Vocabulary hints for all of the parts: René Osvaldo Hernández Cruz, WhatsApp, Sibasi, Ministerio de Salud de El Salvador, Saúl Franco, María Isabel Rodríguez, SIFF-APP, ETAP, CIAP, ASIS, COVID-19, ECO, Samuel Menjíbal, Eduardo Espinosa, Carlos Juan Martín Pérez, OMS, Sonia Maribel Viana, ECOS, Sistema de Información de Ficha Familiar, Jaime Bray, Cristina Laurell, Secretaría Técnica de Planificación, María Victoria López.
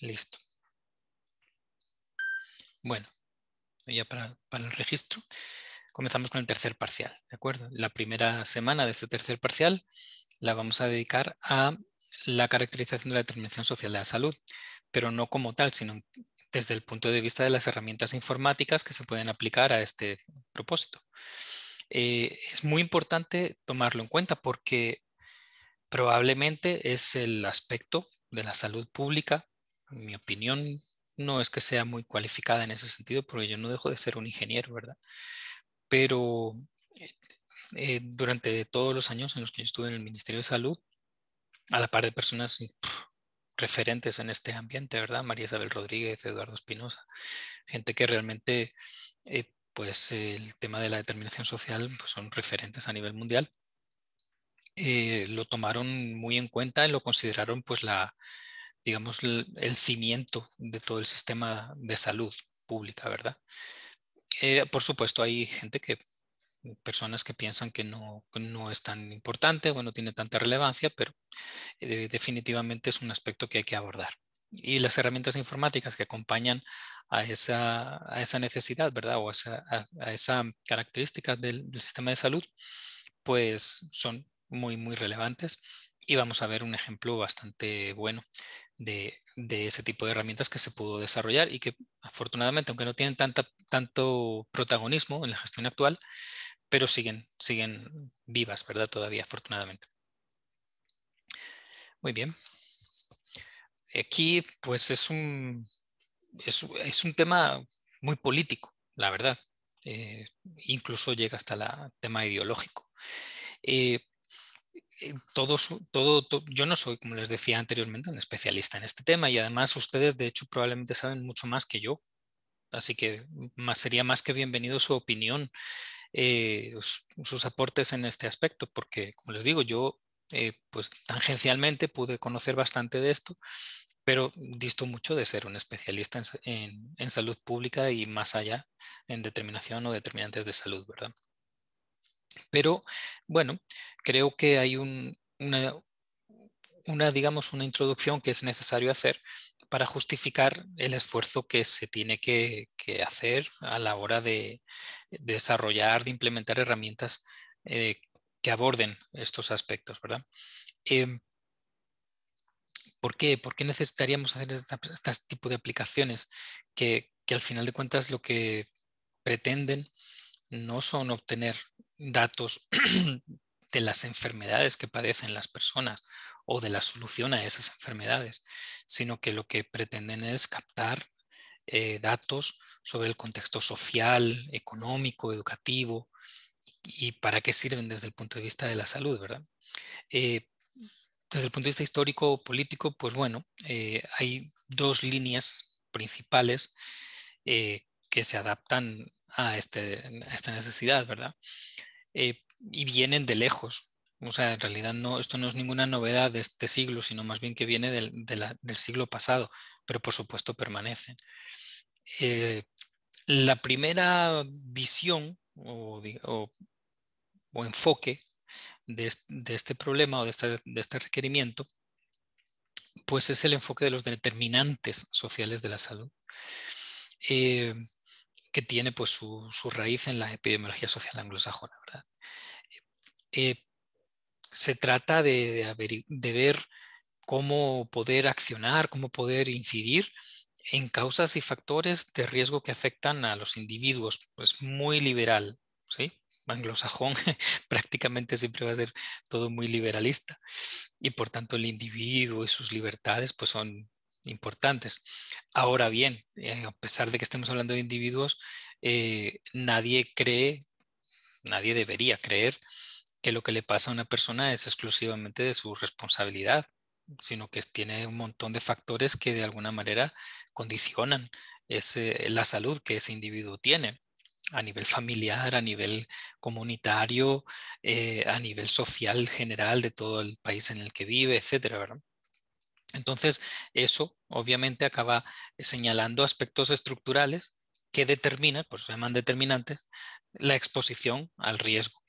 Listo. Bueno, ya para el registro comenzamos con el tercer parcial, ¿de acuerdo? La primera semana de este tercer parcial la vamos a dedicar a la caracterización de la determinación social de la salud, pero no como tal, sino desde el punto de vista de las herramientas informáticas que se pueden aplicar a este propósito. Es muy importante tomarlo en cuenta porque probablemente es el aspecto de la salud pública, en mi opinión no es que sea muy cualificada en ese sentido, porque yo no dejo de ser un ingeniero, ¿verdad? Pero durante todos los años en los que yo estuve en el Ministerio de Salud, a la par de personas referentes en este ambiente, ¿verdad? María Isabel Rodríguez, Eduardo Espinosa, gente que realmente pues el tema de la determinación social pues son referentes a nivel mundial. Lo tomaron muy en cuenta y lo consideraron pues la, digamos, el cimiento de todo el sistema de salud pública, ¿verdad? Por supuesto hay gente que personas que piensan que no es tan importante o no tiene tanta relevancia, pero definitivamente es un aspecto que hay que abordar. Y las herramientas informáticas que acompañan a esa necesidad, ¿verdad? O a esa característica del sistema de salud, pues son muy, muy relevantes. Y vamos a ver un ejemplo bastante bueno de ese tipo de herramientas que se pudo desarrollar y que afortunadamente, aunque no tienen tanto protagonismo en la gestión actual, pero siguen vivas, ¿verdad? Todavía, afortunadamente. Muy bien. Aquí, pues, es un tema muy político, la verdad. Incluso llega hasta el tema ideológico. Yo no soy, como les decía anteriormente, un especialista en este tema y además ustedes de hecho probablemente saben mucho más que yo, así que sería más que bienvenido su opinión, sus aportes en este aspecto, porque como les digo yo pues tangencialmente pude conocer bastante de esto, pero disto mucho de ser un especialista en salud pública y más allá en determinación o determinantes de salud, ¿verdad? Pero bueno, creo que hay una introducción que es necesario hacer para justificar el esfuerzo que se tiene que hacer a la hora de desarrollar, de implementar herramientas que aborden estos aspectos, ¿verdad? ¿Por qué necesitaríamos hacer este tipo de aplicaciones que al final de cuentas lo que pretenden no son obtener datos de las enfermedades que padecen las personas o de la solución a esas enfermedades, sino que lo que pretenden es captar datos sobre el contexto social, económico, educativo y para qué sirven desde el punto de vista de la salud, ¿verdad? Desde el punto de vista histórico o político, pues bueno, hay dos líneas principales que se adaptan a esta necesidad, ¿verdad? Y vienen de lejos. O sea, en realidad esto no es ninguna novedad de este siglo, sino más bien que viene del siglo pasado, pero por supuesto permanecen. La primera visión o enfoque de este problema o de este requerimiento, pues es el enfoque de los determinantes sociales de la salud. Que tiene pues su raíz en la epidemiología social anglosajona, ¿verdad? Se trata de ver cómo poder accionar, cómo poder incidir en causas y factores de riesgo que afectan a los individuos. Pues muy liberal, ¿sí? Anglosajón prácticamente siempre va a ser todo muy liberalista y por tanto el individuo y sus libertades pues son importantes. Ahora bien, a pesar de que estemos hablando de individuos, nadie debería creer que lo que le pasa a una persona es exclusivamente de su responsabilidad, sino que tiene un montón de factores que de alguna manera condicionan la salud que ese individuo tiene a nivel familiar, a nivel comunitario, a nivel social general de todo el país en el que vive, etcétera, ¿verdad? Entonces, eso obviamente acaba señalando aspectos estructurales que determinan, por eso se llaman determinantes, la exposición al riesgo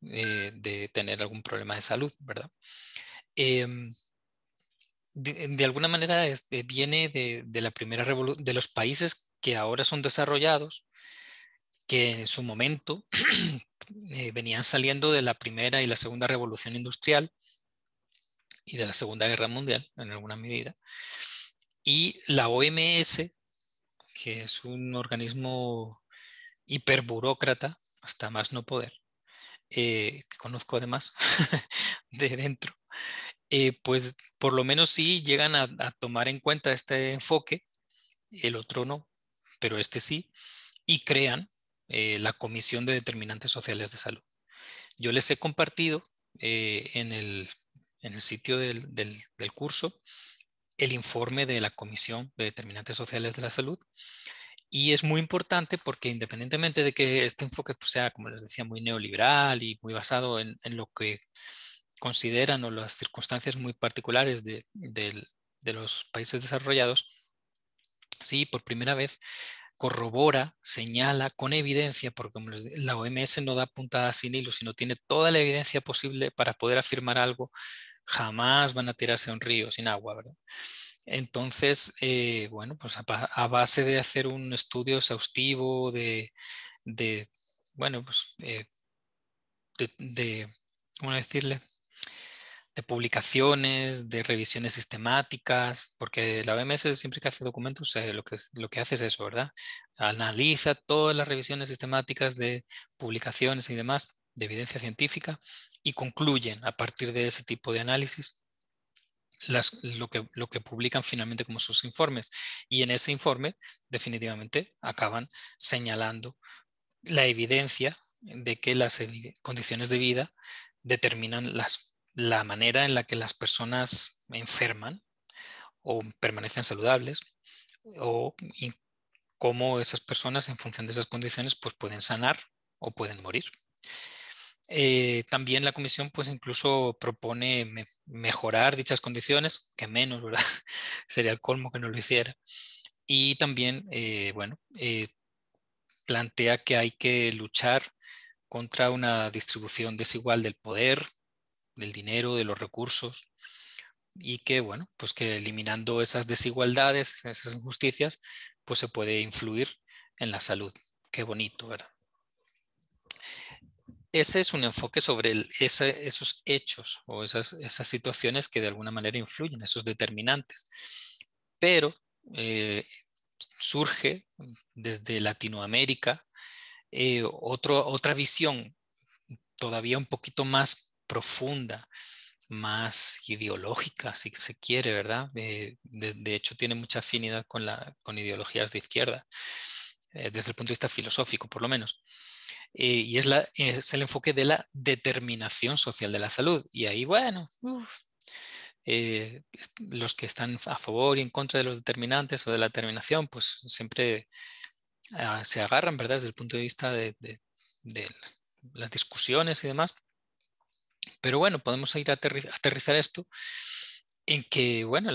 de tener algún problema de salud, ¿verdad? de alguna manera viene de la primera revolución, de los países que ahora son desarrollados, que en su momento venían saliendo de la primera y la segunda revolución industrial y de la Segunda Guerra Mundial, en alguna medida. Y la OMS, que es un organismo hiperburócrata, hasta más no poder, que conozco además de dentro, pues por lo menos sí llegan a tomar en cuenta este enfoque, el otro no, pero este sí, y crean la Comisión de Determinantes Sociales de Salud. Yo les he compartido en el sitio del curso el informe de la Comisión de Determinantes Sociales de la Salud, y es muy importante porque independientemente de que este enfoque pues, sea, como les decía, muy neoliberal y muy basado en lo que consideran o las circunstancias muy particulares de los países desarrollados, sí, por primera vez corrobora, señala con evidencia, porque como les digo, la OMS no da puntadas sin hilo, sino tiene toda la evidencia posible para poder afirmar algo. Jamás van a tirarse a un río sin agua, ¿verdad? Entonces, bueno, pues a base de hacer un estudio exhaustivo bueno, pues ¿cómo decirle? De publicaciones, de revisiones sistemáticas, porque la OMS siempre que hace documentos lo que hace es eso, ¿verdad? Analiza todas las revisiones sistemáticas de publicaciones y demás, de evidencia científica, y concluyen a partir de ese tipo de análisis lo que publican finalmente como sus informes. Y en ese informe definitivamente acaban señalando la evidencia de que las condiciones de vida determinan la manera en la que las personas enferman o permanecen saludables, o cómo esas personas en función de esas condiciones pues pueden sanar o pueden morir. También la comisión pues incluso propone mejorar dichas condiciones, que menos, ¿verdad? Sería el colmo que no lo hiciera. Y también bueno, plantea que hay que luchar contra una distribución desigual del poder, del dinero, de los recursos, y que bueno, pues que eliminando esas desigualdades, esas injusticias, pues se puede influir en la salud. Qué bonito, ¿verdad? Ese es un enfoque sobre esos hechos o esas situaciones que de alguna manera influyen, esos determinantes. Pero surge desde Latinoamérica otra visión todavía un poquito más profunda, más ideológica, si se quiere, ¿verdad? De hecho, tiene mucha afinidad con ideologías de izquierda, desde el punto de vista filosófico, por lo menos. Y es el enfoque de la determinación social de la salud. Y ahí, bueno, los que están a favor y en contra de los determinantes o de la determinación, pues siempre se agarran, ¿verdad? Desde el punto de vista de las discusiones y demás. Pero bueno, podemos ir a aterrizar esto en que, bueno,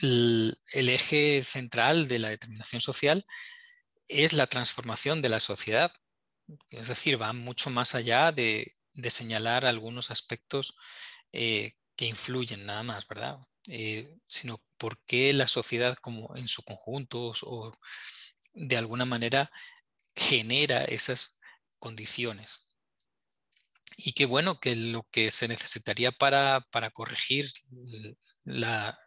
el eje central de la determinación social es la transformación de la sociedad. Es decir, va mucho más allá de señalar algunos aspectos que influyen nada más, ¿verdad? Sino por qué la sociedad como en su conjunto o de alguna manera genera esas condiciones. Y que bueno, que lo que se necesitaría para corregir la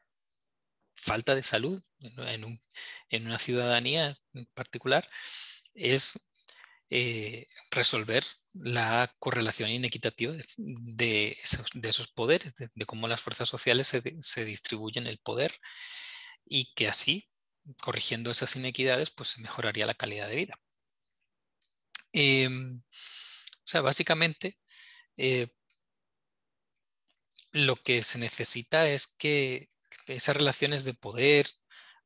falta de salud en una ciudadanía en particular es resolver la correlación inequitativa de esos poderes, de cómo las fuerzas sociales se distribuyen el poder, y que así, corrigiendo esas inequidades, pues se mejoraría la calidad de vida. O sea, básicamente lo que se necesita es que esas relaciones de poder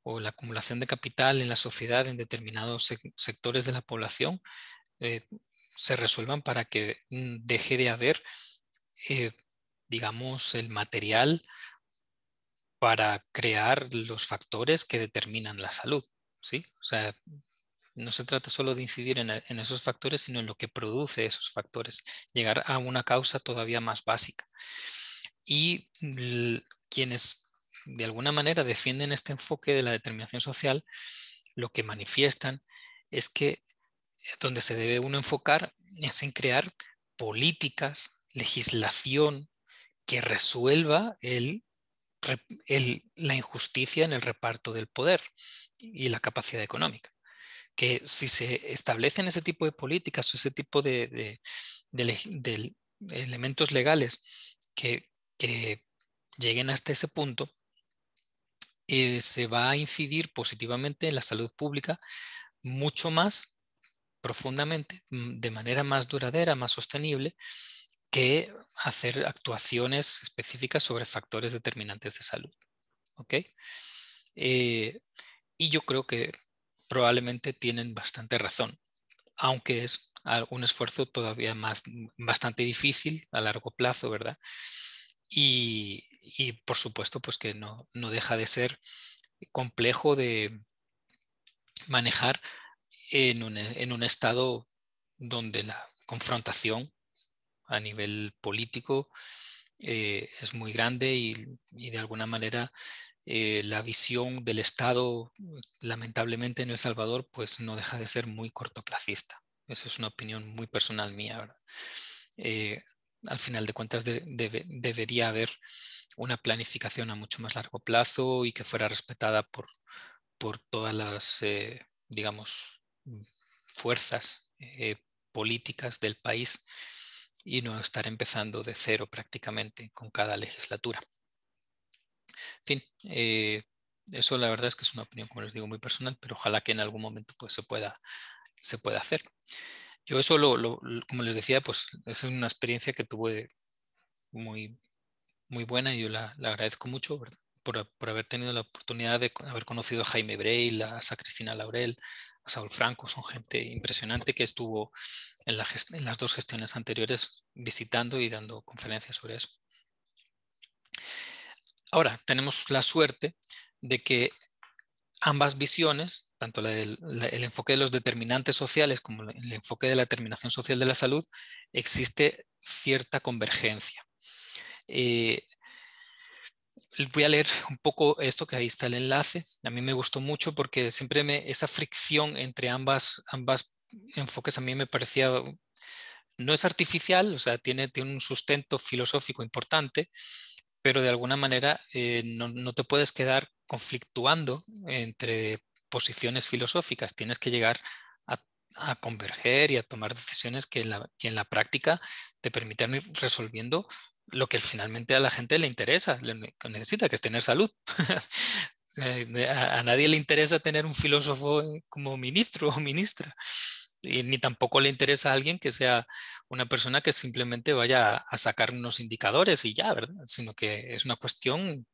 o la acumulación de capital en la sociedad en determinados sectores de la población se resuelvan para que deje de haber, digamos, el material para crear los factores que determinan la salud, ¿sí? O sea, no se trata solo de incidir en esos factores, sino en lo que produce esos factores, llegar a una causa todavía más básica. Y quienes de alguna manera defienden este enfoque de la determinación social, lo que manifiestan es que donde se debe uno enfocar es en crear políticas, legislación que resuelva la injusticia en el reparto del poder y la capacidad económica. Que si se establecen ese tipo de políticas o ese tipo de elementos legales que lleguen hasta ese punto, se va a incidir positivamente en la salud pública mucho más profundamente, de manera más duradera, más sostenible, que hacer actuaciones específicas sobre factores determinantes de salud. ¿Okay? Y yo creo que probablemente tienen bastante razón, aunque es un esfuerzo todavía bastante difícil a largo plazo, ¿verdad? Y por supuesto, pues que no deja de ser complejo de manejar en un estado donde la confrontación a nivel político es muy grande y de alguna manera la visión del Estado, lamentablemente en El Salvador, pues no deja de ser muy cortoplacista. Eso es una opinión muy personal mía, ¿verdad? Al final de cuentas debería haber una planificación a mucho más largo plazo y que fuera respetada por todas las, digamos, fuerzas políticas del país, y no estar empezando de cero prácticamente con cada legislatura. En fin, eso la verdad es que es una opinión, como les digo, muy personal, pero ojalá que en algún momento pues, se pueda hacer. Yo eso, como les decía, pues es una experiencia que tuve muy, muy buena y yo la agradezco mucho por haber tenido la oportunidad de haber conocido a Jaime Bray, a Cristina Laurell, a Saúl Franco. Son gente impresionante que estuvo en las dos gestiones anteriores visitando y dando conferencias sobre eso. Ahora, tenemos la suerte de que ambas visiones, tanto el enfoque de los determinantes sociales como el enfoque de la determinación social de la salud, existe cierta convergencia. Voy a leer un poco esto, que ahí está el enlace. A mí me gustó mucho porque siempre esa fricción entre ambas enfoques a mí me parecía, no es artificial, o sea, tiene un sustento filosófico importante, pero de alguna manera no te puedes quedar conflictuando entre posiciones filosóficas. Tienes que llegar a converger y a tomar decisiones que en la práctica te permitan ir resolviendo lo que finalmente a la gente le interesa, que necesita, que es tener salud. A nadie le interesa tener un filósofo como ministro o ministra, y ni tampoco le interesa a alguien que sea una persona que simplemente vaya a sacar unos indicadores y ya, ¿verdad? Sino que es una cuestión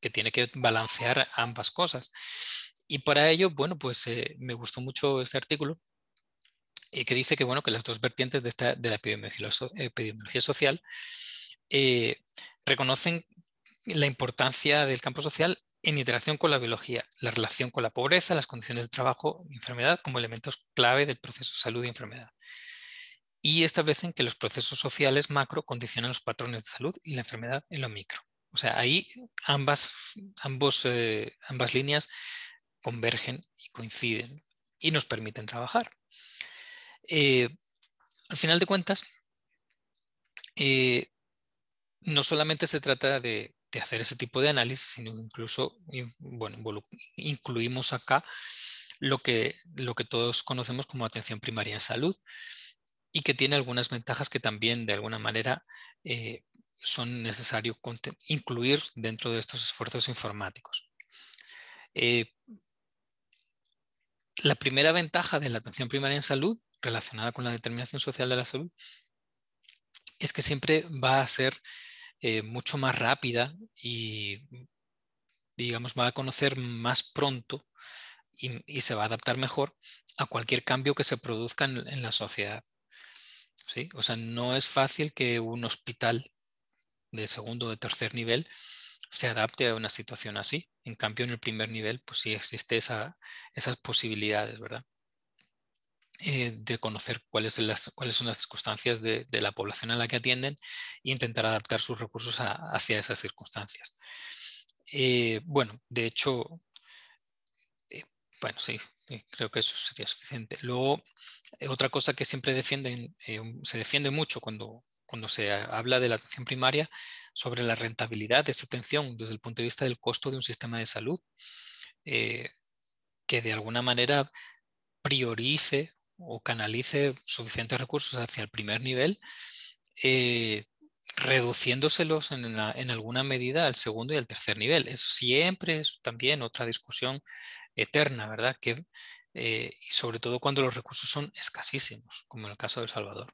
que tiene que balancear ambas cosas. Y para ello, bueno, pues me gustó mucho este artículo, que dice que, bueno, que las dos vertientes de la epidemiología social reconocen la importancia del campo social en interacción con la biología, la relación con la pobreza, las condiciones de trabajo y enfermedad como elementos clave del proceso de salud y enfermedad. Y establecen que los procesos sociales macro condicionan los patrones de salud y la enfermedad en lo micro. O sea, ahí ambas líneas convergen y coinciden y nos permiten trabajar. Al final de cuentas, no solamente se trata de hacer ese tipo de análisis, sino incluso, bueno, incluimos acá lo que todos conocemos como atención primaria en salud, y que tiene algunas ventajas que también de alguna manera son necesarios incluir dentro de estos esfuerzos informáticos. La primera ventaja de la atención primaria en salud, relacionada con la determinación social de la salud, es que siempre va a ser mucho más rápida y, digamos, va a conocer más pronto y se va a adaptar mejor a cualquier cambio que se produzca en la sociedad. ¿Sí? O sea, no es fácil que un hospital de segundo o de tercer nivel se adapte a una situación así. En cambio, en el primer nivel, pues sí existe esas posibilidades, ¿verdad? De conocer cuáles son las circunstancias de la población a la que atienden e intentar adaptar sus recursos hacia esas circunstancias. Bueno, de hecho, bueno, sí, creo que eso sería suficiente. Luego, otra cosa que siempre defienden, se defiende mucho cuando se habla de la atención primaria, sobre la rentabilidad de esa atención desde el punto de vista del costo de un sistema de salud, que de alguna manera priorice o canalice suficientes recursos hacia el primer nivel, reduciéndoselos en alguna medida al segundo y al tercer nivel. Eso siempre es también otra discusión eterna, ¿verdad? Que, sobre todo cuando los recursos son escasísimos, como en el caso de El Salvador.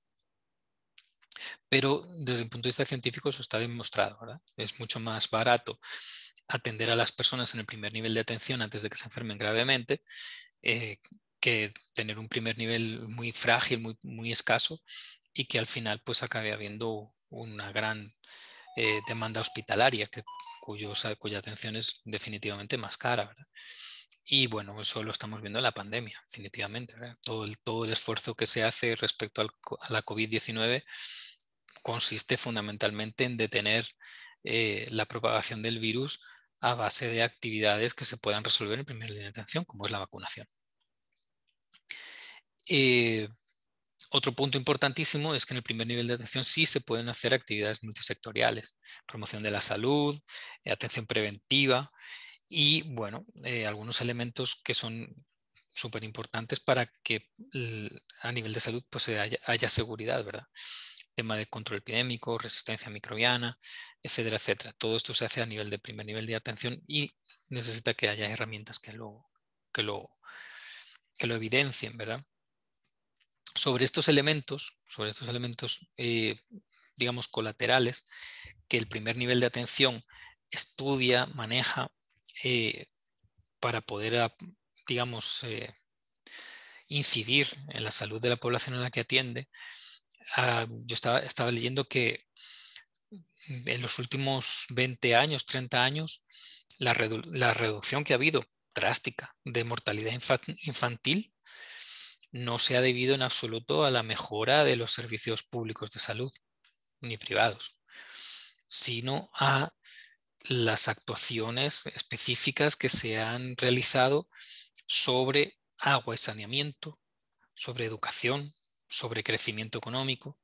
Pero desde el punto de vista científico eso está demostrado, ¿verdad? Es mucho más barato atender a las personas en el primer nivel de atención antes de que se enfermen gravemente, que tener un primer nivel muy frágil, muy escaso, y que al final pues acabe habiendo una gran demanda hospitalaria cuya atención es definitivamente más cara, ¿verdad? Y bueno, eso lo estamos viendo en la pandemia, definitivamente, ¿verdad? Todo el esfuerzo que se hace respecto a la COVID-19 consiste fundamentalmente en detener la propagación del virus a base de actividades que se puedan resolver en primera línea de atención, como es la vacunación. Otro punto importantísimo es que en el primer nivel de atención sí se pueden hacer actividades multisectoriales, promoción de la salud, atención preventiva y, bueno, algunos elementos que son súper importantes para que a nivel de salud pues haya seguridad, ¿verdad? Tema de control epidémico, resistencia microbiana, etcétera, etcétera. Todo esto se hace a nivel de primer nivel de atención y necesita que haya herramientas que lo evidencien, ¿verdad? Sobre estos elementos digamos colaterales que el primer nivel de atención estudia, maneja para poder, digamos, incidir en la salud de la población a la que atiende. Yo estaba leyendo que en los últimos 20 años, 30 años, la reducción que ha habido drástica de mortalidad infantil no se ha debido en absoluto a la mejora de los servicios públicos de salud, ni privados, sino a las actuaciones específicas que se han realizado sobre agua y saneamiento, sobre educación, sobre crecimiento económico.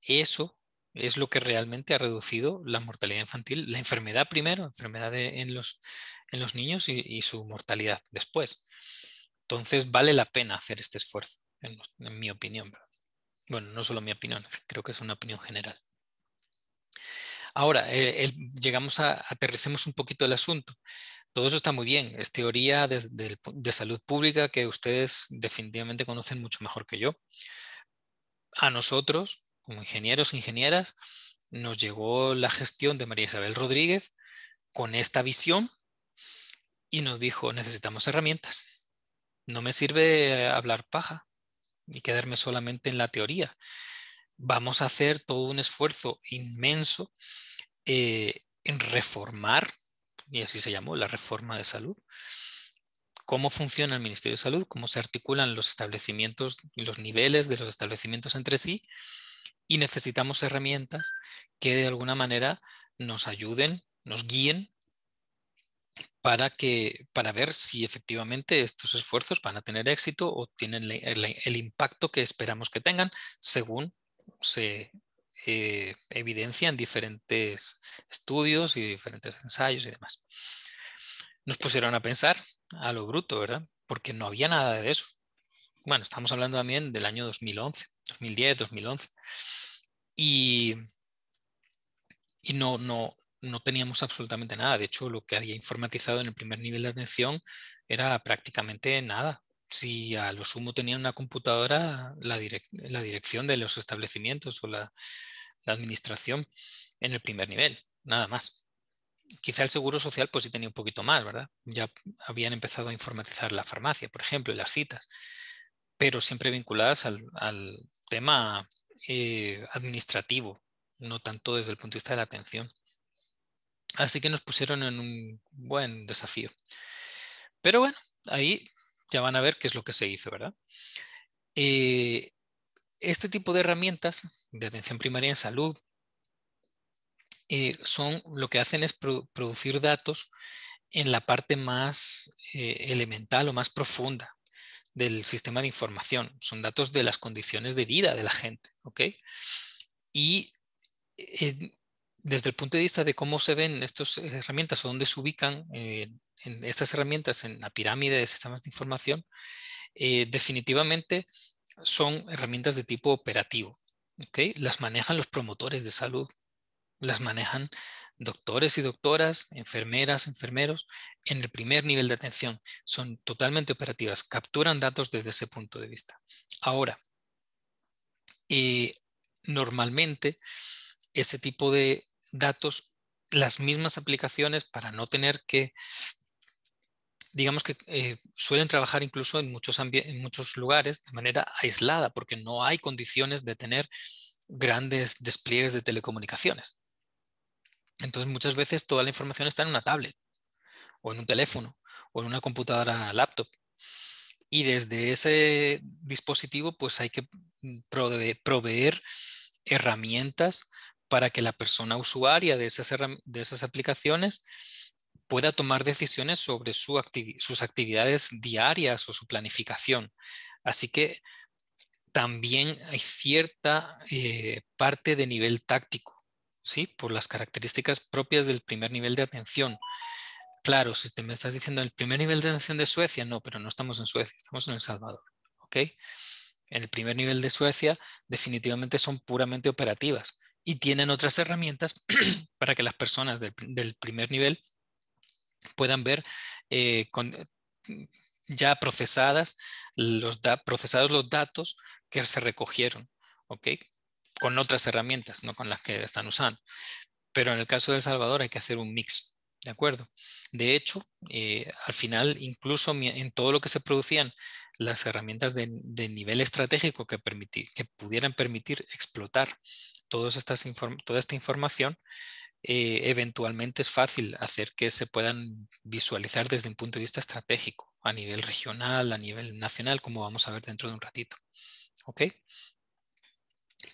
Eso es lo que realmente ha reducido la mortalidad infantil, la enfermedad primero, enfermedad en los niños y su mortalidad después. Entonces vale la pena hacer este esfuerzo, en mi opinión. Bueno, no solo mi opinión, creo que es una opinión general. Ahora, aterricemos un poquito el asunto. Todo eso está muy bien, es teoría de salud pública que ustedes definitivamente conocen mucho mejor que yo. A nosotros, como ingenieros e ingenieras, nos llegó la gestión de María Isabel Rodríguez con esta visión y nos dijo, necesitamos herramientas. No me sirve hablar paja y quedarme solamente en la teoría. Vamos a hacer todo un esfuerzo inmenso en reformar, y así se llamó, la reforma de salud. Cómo funciona el Ministerio de Salud, cómo se articulan los establecimientos, los niveles de los establecimientos entre sí, y necesitamos herramientas que de alguna manera nos ayuden, nos guíen, para ver si efectivamente estos esfuerzos van a tener éxito o tienen el impacto que esperamos que tengan según se evidencian diferentes estudios y diferentes ensayos y demás. Nos pusieron a pensar a lo bruto, ¿verdad? Porque no había nada de eso. Bueno, estamos hablando también del año 2011, 2010, 2011. Y no teníamos absolutamente nada. De hecho, lo que había informatizado en el primer nivel de atención era prácticamente nada. Si a lo sumo tenían una computadora, la dirección de los establecimientos o la administración en el primer nivel, nada más. Quizá el seguro social pues sí tenía un poquito más, ¿verdad? Ya habían empezado a informatizar la farmacia, por ejemplo, y las citas, pero siempre vinculadas al tema administrativo, no tanto desde el punto de vista de la atención. Así que nos pusieron en un buen desafío. Pero bueno, ahí ya van a ver qué es lo que se hizo, ¿verdad? Este tipo de herramientas de atención primaria en salud lo que hacen es producir datos en la parte más elemental o más profunda del sistema de información. Son datos de las condiciones de vida de la gente, ¿ok? Y desde el punto de vista de cómo se ven estas herramientas o dónde se ubican en estas herramientas en la pirámide de sistemas de información, definitivamente son herramientas de tipo operativo, ¿ok? Las manejan los promotores de salud, las manejan doctores y doctoras, enfermeras, enfermeros, en el primer nivel de atención. Son totalmente operativas, capturan datos desde ese punto de vista. Ahora, normalmente ese tipo de datos, las mismas aplicaciones, para no tener que, digamos que suelen trabajar incluso en muchos lugares de manera aislada, porque no hay condiciones de tener grandes despliegues de telecomunicaciones. Entonces muchas veces toda la información está en una tablet o en un teléfono o en una computadora laptop, y desde ese dispositivo pues hay que proveer herramientas para que la persona usuaria de esas aplicaciones pueda tomar decisiones sobre sus actividades diarias o su planificación. Así que también hay cierta parte de nivel táctico, ¿sí? Por las características propias del primer nivel de atención. Claro, si te me estás diciendo el primer nivel de atención de Suecia, no, pero no estamos en Suecia, estamos en El Salvador, ¿ok? En el primer nivel de Suecia definitivamente son puramente operativas y tienen otras herramientas para que las personas del primer nivel puedan ver ya procesados los datos que se recogieron, ¿ok? Con otras herramientas, no con las que están usando. Pero en el caso de El Salvador hay que hacer un mix, ¿de acuerdo? De hecho, al final, incluso en todo lo que se producían las herramientas de nivel estratégico que pudieran permitir explotar toda esta información, eventualmente es fácil hacer que se puedan visualizar desde un punto de vista estratégico, a nivel regional, a nivel nacional, como vamos a ver dentro de un ratito. ¿Ok?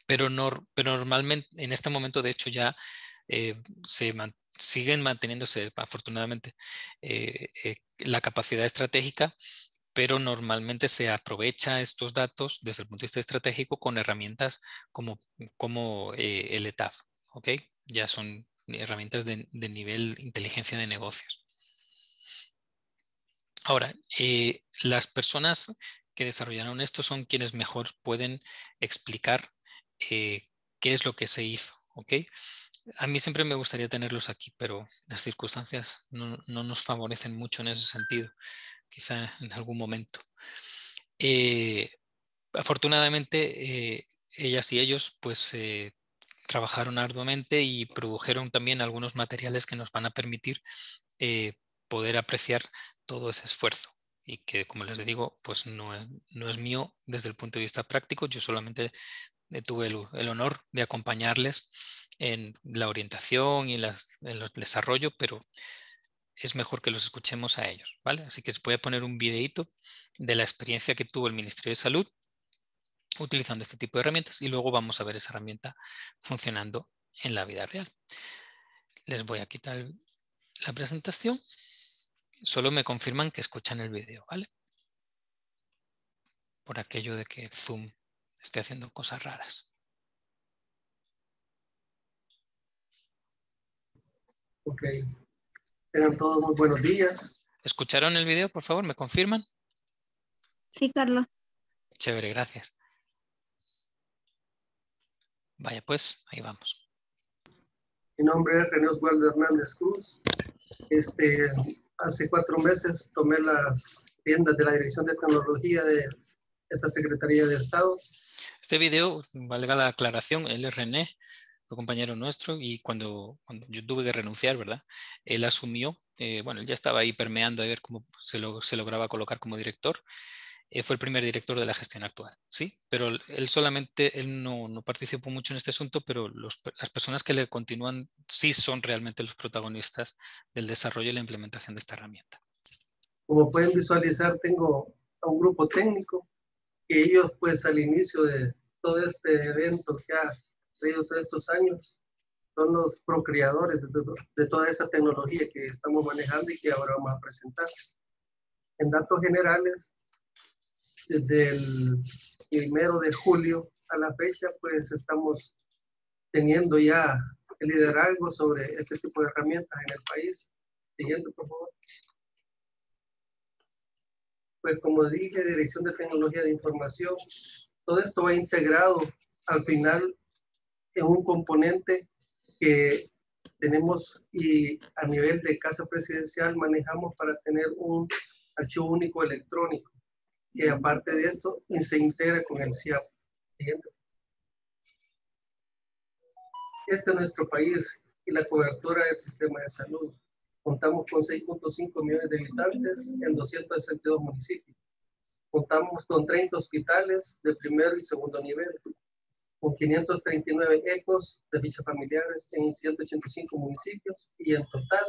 Pero normalmente, en este momento, de hecho, ya siguen manteniéndose, afortunadamente, la capacidad estratégica, pero normalmente se aprovecha estos datos desde el punto de vista estratégico con herramientas como el ETAP, ¿ok? Ya son herramientas de nivel inteligencia de negocios. Ahora, las personas que desarrollaron esto son quienes mejor pueden explicar qué es lo que se hizo, ¿ok? A mí siempre me gustaría tenerlos aquí, pero las circunstancias no nos favorecen mucho en ese sentido. Quizá en algún momento. Afortunadamente, ellas y ellos pues trabajaron arduamente y produjeron también algunos materiales que nos van a permitir poder apreciar todo ese esfuerzo. Y que, como les digo, pues no es mío desde el punto de vista práctico. Yo solamente tuve el honor de acompañarles en la orientación y en el desarrollo, pero es mejor que los escuchemos a ellos, ¿vale? Así que les voy a poner un videito de la experiencia que tuvo el Ministerio de Salud utilizando este tipo de herramientas, y luego vamos a ver esa herramienta funcionando en la vida real. Les voy a quitar la presentación. Solo me confirman que escuchan el video, ¿vale? Por aquello de que Zoom esté haciendo cosas raras. Ok. Tengan todos muy buenos días. ¿Escucharon el video, por favor? ¿Me confirman? Sí, Carlos. Chévere, gracias. Vaya pues, ahí vamos. Mi nombre es René Osvaldo Hernández Cruz. Hace 4 meses tomé las riendas de la Dirección de Tecnología de esta Secretaría de Estado. Este video, valga la aclaración, él es René, compañero nuestro, y cuando yo tuve que renunciar, ¿verdad? Él asumió, bueno, él ya estaba ahí permeando a ver cómo se lograba colocar como director. Fue el primer director de la gestión actual, ¿sí? Pero él no participó mucho en este asunto, pero las personas que le continúan sí son realmente los protagonistas del desarrollo y la implementación de esta herramienta. Como pueden visualizar, tengo a un grupo técnico que ellos, pues, al inicio de todo este evento que ha de estos años, son los procreadores de toda esa tecnología que estamos manejando y que ahora vamos a presentar. En datos generales, desde el 1 de julio a la fecha, pues estamos teniendo ya el liderazgo sobre este tipo de herramientas en el país. Siguiente, por favor. Pues como dije, Dirección de Tecnología de Información, todo esto va integrado al final en un componente que tenemos y a nivel de Casa Presidencial manejamos para tener un archivo único electrónico, que aparte de esto se integra con el CIAP. Siguiente. Este es nuestro país y la cobertura del sistema de salud. Contamos con 6.5 millones de habitantes en 262 municipios. Contamos con 30 hospitales de primero y segundo nivel, con 539 ECOS de fichas familiares en 185 municipios y en total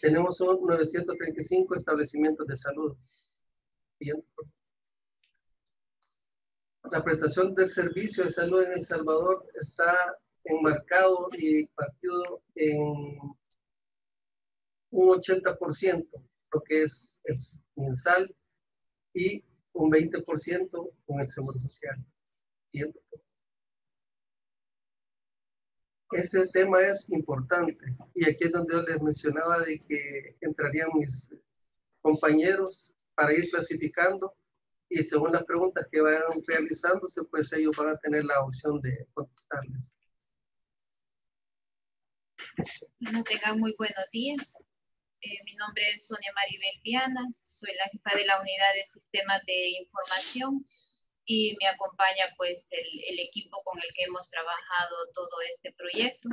tenemos 935 establecimientos de salud. Bien. La prestación del servicio de salud en El Salvador está enmarcado y partido en un 80%, lo que es el mensal, y un 20% con el seguro social. Bien. Este tema es importante y aquí es donde yo les mencionaba de que entrarían mis compañeros para ir clasificando y según las preguntas que vayan realizándose, pues ellos van a tener la opción de contestarles. Bueno, tengan muy buenos días. Mi nombre es Sonia Maribel Viana, soy la jefa de la Unidad de Sistemas de Información y me acompaña pues el equipo con el que hemos trabajado todo este proyecto.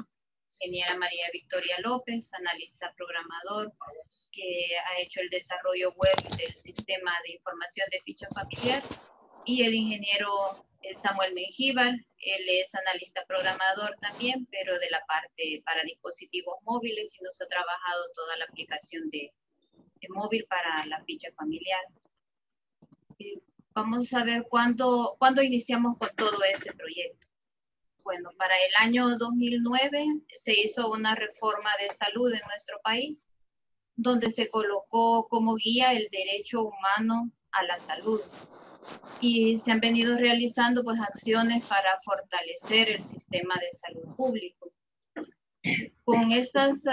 Ingeniera María Victoria López, analista programador, que ha hecho el desarrollo web del sistema de información de ficha familiar. Y el ingeniero Samuel Menjíbal, él es analista programador también, pero de la parte para dispositivos móviles y nos ha trabajado toda la aplicación de móvil para la ficha familiar. Vamos a ver cuándo iniciamos con todo este proyecto. Bueno, para el año 2009 se hizo una reforma de salud en nuestro país, donde se colocó como guía el derecho humano a la salud. Y se han venido realizando pues acciones para fortalecer el sistema de salud público. Con estas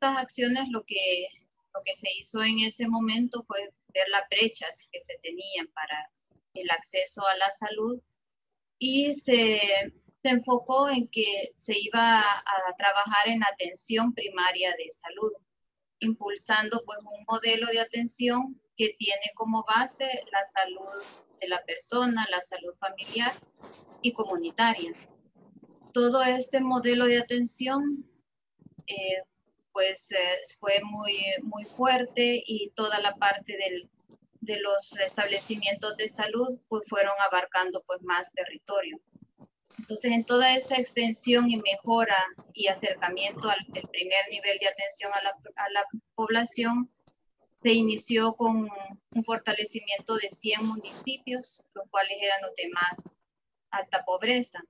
acciones lo que se hizo en ese momento fue ver las brechas que se tenían para el acceso a la salud y se enfocó en que se iba a trabajar en atención primaria de salud, impulsando pues un modelo de atención que tiene como base la salud de la persona, la salud familiar y comunitaria. Todo este modelo de atención fue muy fuerte y toda la parte de los establecimientos de salud pues fueron abarcando pues más territorio. Entonces, en toda esa extensión y mejora y acercamiento al del primer nivel de atención a la población, se inició con un fortalecimiento de 100 municipios, los cuales eran los de más alta pobreza.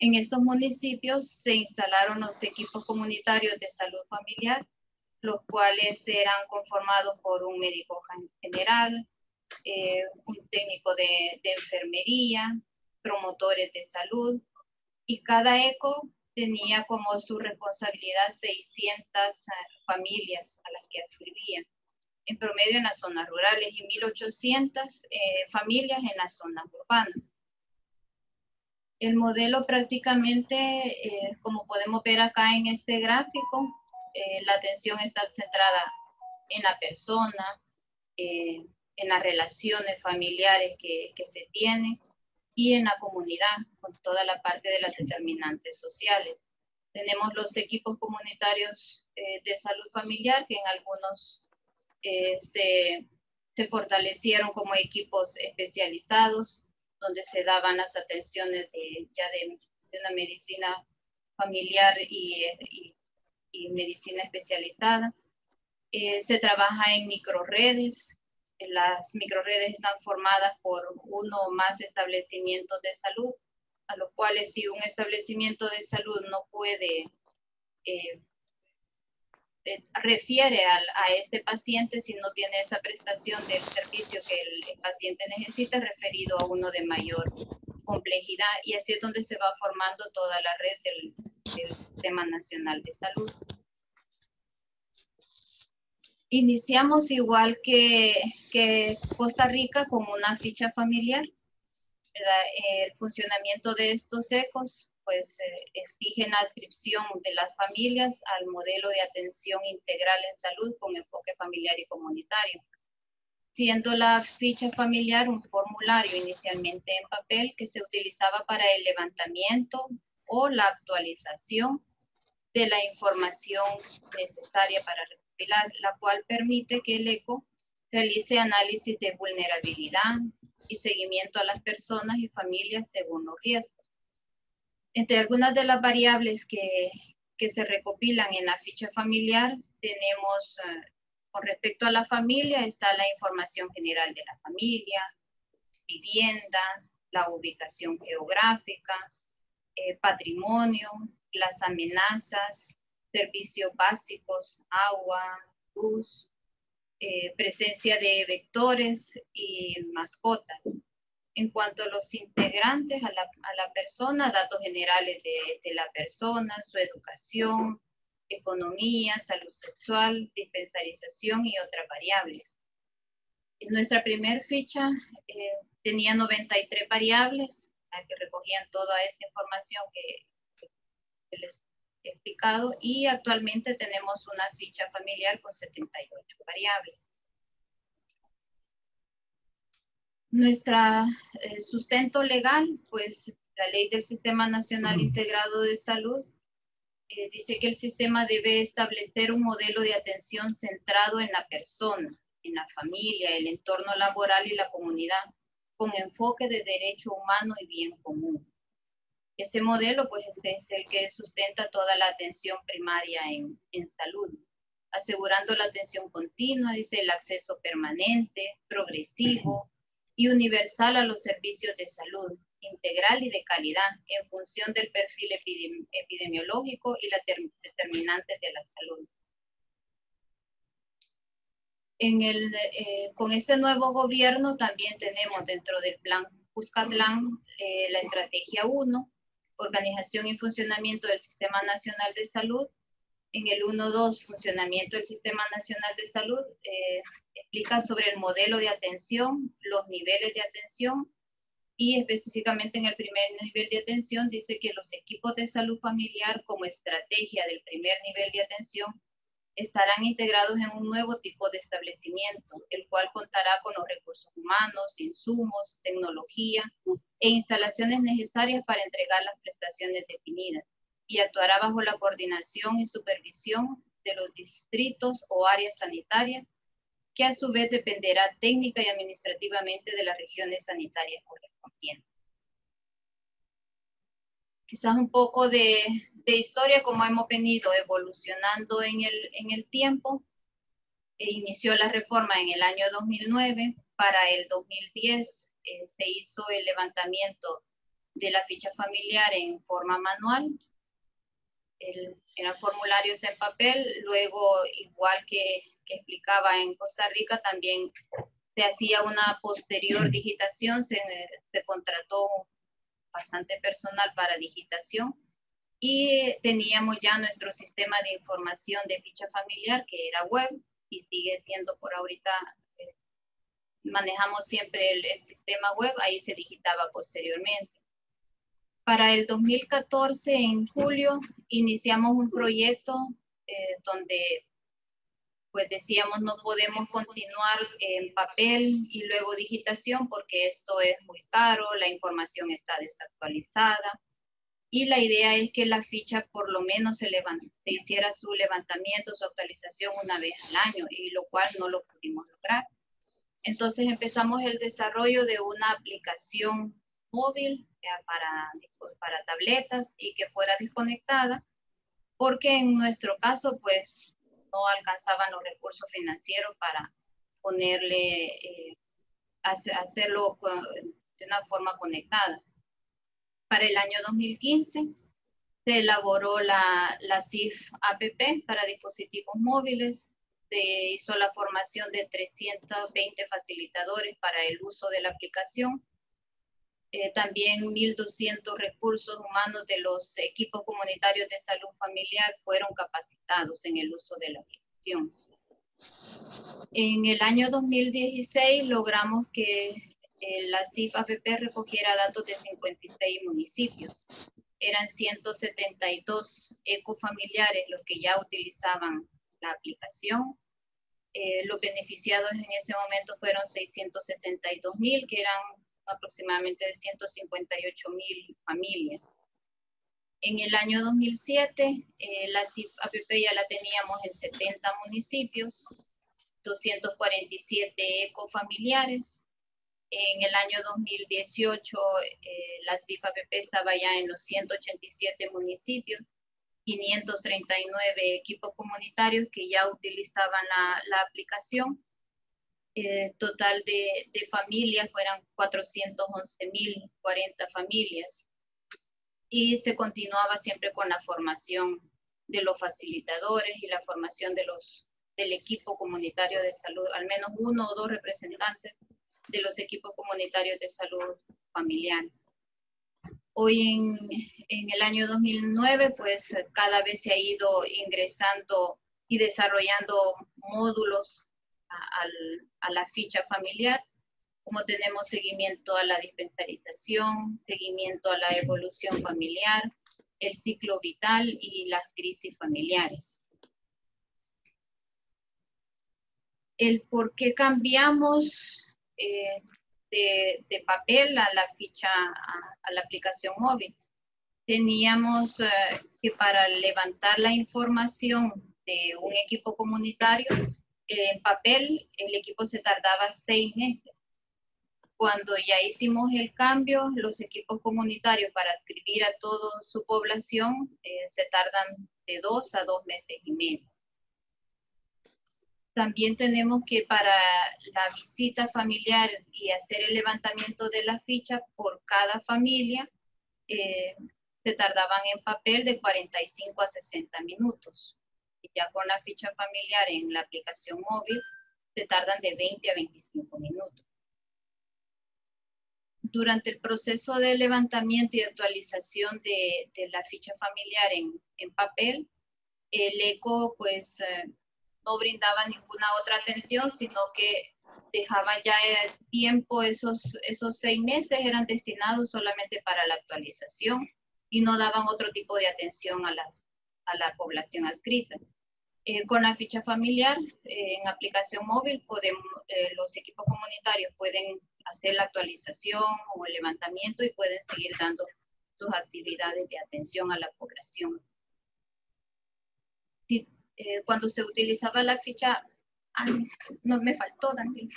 En estos municipios se instalaron los equipos comunitarios de salud familiar, los cuales eran conformados por un médico general, un técnico de enfermería, promotores de salud, y cada ECO tenía como su responsabilidad 600 familias a las que ascribían, en promedio en las zonas rurales y 1.800 familias en las zonas urbanas. El modelo prácticamente, como podemos ver acá en este gráfico, la atención está centrada en la persona, en las relaciones familiares que se tienen y en la comunidad, con toda la parte de las determinantes sociales. Tenemos los equipos comunitarios de salud familiar, que en algunos se fortalecieron como equipos especializados, donde se daban las atenciones de una medicina familiar y medicina especializada. Se trabaja en microredes. Las microredes están formadas por uno o más establecimientos de salud, a los cuales si un establecimiento de salud no puede refiere a este paciente si no tiene esa prestación del servicio que el paciente necesita referido a uno de mayor complejidad, y así es donde se va formando toda la red del Sistema Nacional de Salud. Iniciamos igual que Costa Rica con una ficha familiar, ¿verdad? El funcionamiento de estos ECOS pues exigen la adscripción de las familias al modelo de atención integral en salud con enfoque familiar y comunitario, siendo la ficha familiar un formulario inicialmente en papel que se utilizaba para el levantamiento o la actualización de la información necesaria para recopilar, la cual permite que el ECO realice análisis de vulnerabilidad y seguimiento a las personas y familias según los riesgos. Entre algunas de las variables que se recopilan en la ficha familiar, tenemos, con respecto a la familia, está la información general de la familia, vivienda, la ubicación geográfica, patrimonio, las amenazas, servicios básicos, agua, luz, presencia de vectores y mascotas. En cuanto a los integrantes, a la persona, datos generales de la persona, su educación, economía, salud sexual, dispensarización y otras variables. En nuestra primera ficha tenía 93 variables que recogían toda esta información que les he explicado, y actualmente tenemos una ficha familiar con 78 variables. Nuestra sustento legal, pues la Ley del Sistema Nacional Integrado de Salud dice que el sistema debe establecer un modelo de atención centrado en la persona, en la familia, el entorno laboral y la comunidad, con enfoque de derecho humano y bien común. Este modelo, pues, es el que sustenta toda la atención primaria en salud, asegurando la atención continua, dice, el acceso permanente, progresivo y universal a los servicios de salud, integral y de calidad, en función del perfil epidemiológico y las determinantes de la salud. Con este nuevo gobierno también tenemos dentro del plan Cuscatlán la estrategia 1, organización y funcionamiento del Sistema Nacional de Salud. En el 1.2, funcionamiento del Sistema Nacional de Salud, explica sobre el modelo de atención, los niveles de atención, y específicamente en el primer nivel de atención dice que los equipos de salud familiar como estrategia del primer nivel de atención estarán integrados en un nuevo tipo de establecimiento, el cual contará con los recursos humanos, insumos, tecnología e instalaciones necesarias para entregar las prestaciones definidas, y actuará bajo la coordinación y supervisión de los distritos o áreas sanitarias, que a su vez dependerá técnica y administrativamente de las regiones sanitarias correspondientes. Quizás un poco de historia, como hemos venido evolucionando en el tiempo. Inició la reforma en el año 2009, para el 2010 se hizo el levantamiento de la ficha familiar en forma manual. Eran formularios en papel, luego igual que explicaba en Costa Rica, también se hacía una posterior digitación, se contrató bastante personal para digitación, y teníamos ya nuestro sistema de información de ficha familiar, que era web, y sigue siendo por ahorita, manejamos siempre el sistema web, ahí se digitaba posteriormente. Para el 2014, en julio, iniciamos un proyecto donde pues decíamos no podemos continuar en papel y luego digitación porque esto es muy caro, la información está desactualizada, y la idea es que la ficha por lo menos se hiciera su levantamiento, su actualización una vez al año, y lo cual no lo pudimos lograr. Entonces empezamos el desarrollo de una aplicación móvil para tabletas y que fuera desconectada, porque en nuestro caso pues no alcanzaban los recursos financieros para ponerle, hacerlo de una forma conectada. Para el año 2015 Se elaboró la SIFF-APP para dispositivos móviles. Se hizo la formación de 320 facilitadores para el uso de la aplicación. También 1.200 recursos humanos de los equipos comunitarios de salud familiar fueron capacitados en el uso de la aplicación. En el año 2016 logramos que la SIFF-APP recogiera datos de 56 municipios. Eran 172 ecofamiliares los que ya utilizaban la aplicación. Los beneficiados en ese momento fueron 672.000, que eran aproximadamente de 158.000 familias. En el año 2007, la SIFF-APP ya la teníamos en 70 municipios, 247 ecofamiliares. En el año 2018, la SIFF-APP estaba ya en los 187 municipios, 539 equipos comunitarios que ya utilizaban la aplicación. Total de familias fueran 411.040 familias. Y se continuaba siempre con la formación de los facilitadores y la formación del equipo comunitario de salud, al menos uno o dos representantes de los equipos comunitarios de salud familiar. Hoy en el año 2009, pues cada vez se ha ido ingresando y desarrollando módulos a la ficha familiar, como tenemos seguimiento a la dispensarización, seguimiento a la evolución familiar, el ciclo vital y las crisis familiares. El por qué cambiamos de papel a la ficha, a la aplicación móvil. Teníamos que para levantar la información de un equipo comunitario, en papel el equipo se tardaba 6 meses. Cuando ya hicimos el cambio, los equipos comunitarios para escribir a toda su población se tardan de 2 a 2 meses y medio. También tenemos que para la visita familiar y hacer el levantamiento de la ficha por cada familia, se tardaban en papel de 45 a 60 minutos. Y ya con la ficha familiar en la aplicación móvil, se tardan de 20 a 25 minutos. Durante el proceso de levantamiento y actualización de la ficha familiar en papel, el ECO pues no brindaba ninguna otra atención, sino que dejaban ya el tiempo, esos 6 meses eran destinados solamente para la actualización y no daban otro tipo de atención a la población adscrita. Con la ficha familiar, en aplicación móvil, los equipos comunitarios pueden hacer la actualización o el levantamiento y pueden seguir dando sus actividades de atención a la población. Cuando se utilizaba la ficha, no me faltó, Daniel.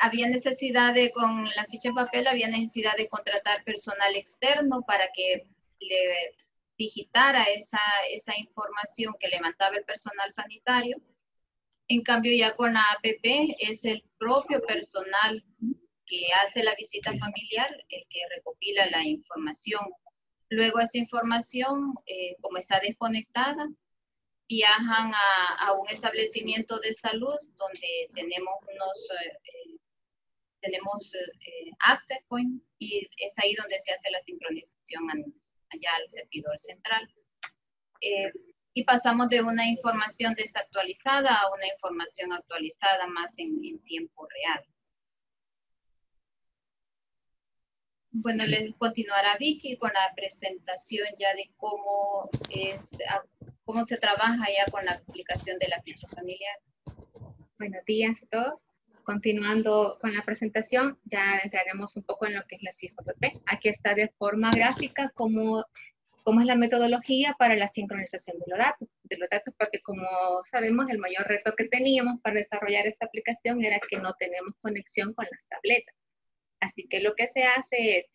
Había necesidad con la ficha en papel, había necesidad de contratar personal externo para que le digitara esa información que levantaba el personal sanitario. En cambio, ya con la APP es el propio personal que hace la visita familiar el que recopila la información. Luego esa información, como está desconectada, viajan a un establecimiento de salud donde tenemos access point, y es ahí donde se hace la sincronización allá al servidor central. Y pasamos de una información desactualizada a una información actualizada más en tiempo real. Bueno, les continuará Vicky con la presentación ya de cómo se trabaja ya con la aplicación de la ficha familiar. Buenos días a todos. Continuando con la presentación, ya entraremos un poco en lo que es la SIFF-APP. Aquí está de forma gráfica cómo es la metodología para la sincronización de los datos, porque como sabemos, el mayor reto que teníamos para desarrollar esta aplicación era que no tenemos conexión con las tabletas. Así que lo que se hace es,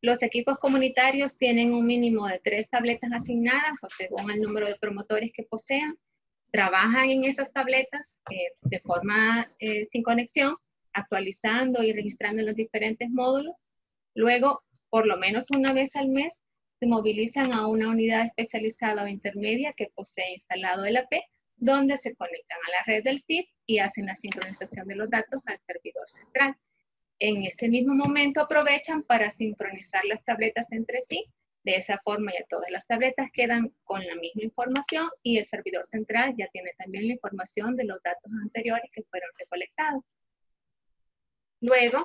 los equipos comunitarios tienen un mínimo de 3 tabletas asignadas, o según el número de promotores que posean, trabajan en esas tabletas de forma sin conexión, actualizando y registrando en los diferentes módulos. Luego por lo menos una vez al mes, se movilizan a una unidad especializada o intermedia que posee instalado el AP, donde se conectan a la red del SIFF y hacen la sincronización de los datos al servidor central. En ese mismo momento aprovechan para sincronizar las tabletas entre sí. De esa forma ya todas las tabletas quedan con la misma información y el servidor central ya tiene también la información de los datos anteriores que fueron recolectados. Luego,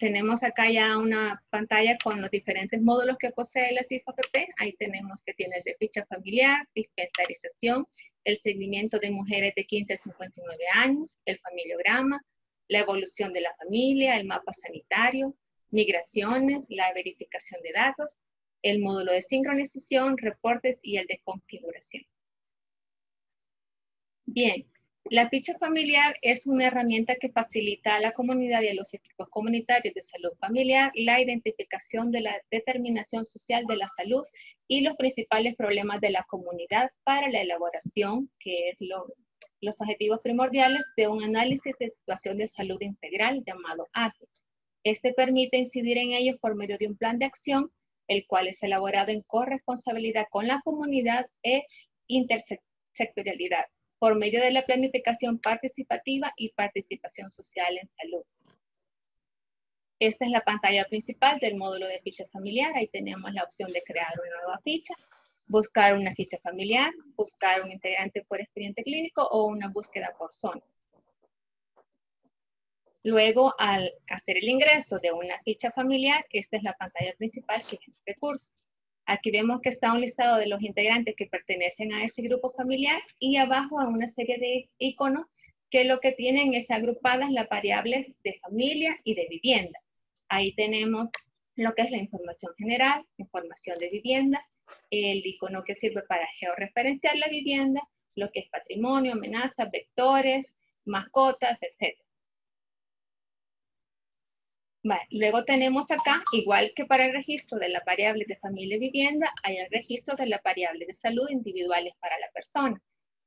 tenemos acá ya una pantalla con los diferentes módulos que posee la SIFF-APP. Ahí tenemos que tiene de ficha familiar, dispensarización, el seguimiento de mujeres de 15 a 59 años, el familiograma, la evolución de la familia, el mapa sanitario, migraciones, la verificación de datos, el módulo de sincronización, reportes y el de configuración. Bien. La ficha familiar es una herramienta que facilita a la comunidad y a los equipos comunitarios de salud familiar la identificación de la determinación social de la salud y los principales problemas de la comunidad para la elaboración, que es los objetivos primordiales de un análisis de situación de salud integral llamado ASIS. Este permite incidir en ellos por medio de un plan de acción, el cual es elaborado en corresponsabilidad con la comunidad e intersectorialidad, por medio de la planificación participativa y participación social en salud. Esta es la pantalla principal del módulo de ficha familiar. Ahí tenemos la opción de crear una nueva ficha, buscar una ficha familiar, buscar un integrante por expediente clínico o una búsqueda por zona. Luego, al hacer el ingreso de una ficha familiar, esta es la pantalla principal que es el recurso. Aquí vemos que está un listado de los integrantes que pertenecen a ese grupo familiar y abajo a una serie de iconos que lo que tienen es agrupadas las variables de familia y de vivienda. Ahí tenemos lo que es la información general, información de vivienda, el icono que sirve para georreferenciar la vivienda, lo que es patrimonio, amenazas, vectores, mascotas, etc. Vale. Luego tenemos acá, igual que para el registro de las variables de familia y vivienda, hay el registro de las variables de salud individuales para la persona.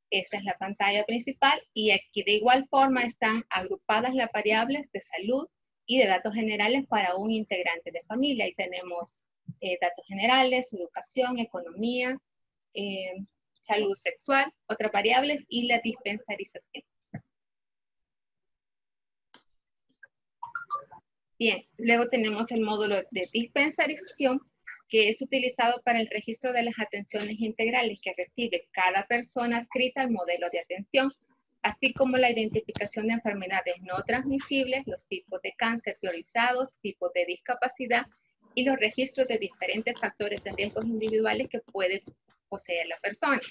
Esa es la pantalla principal y aquí de igual forma están agrupadas las variables de salud y de datos generales para un integrante de familia. Ahí tenemos datos generales, educación, economía, salud sexual, otras variables y la dispensarización. Bien, luego tenemos el módulo de dispensarización, que es utilizado para el registro de las atenciones integrales que recibe cada persona adscrita al modelo de atención, así como la identificación de enfermedades no transmisibles, los tipos de cáncer priorizados, tipos de discapacidad y los registros de diferentes factores de riesgos individuales que puede poseer la persona.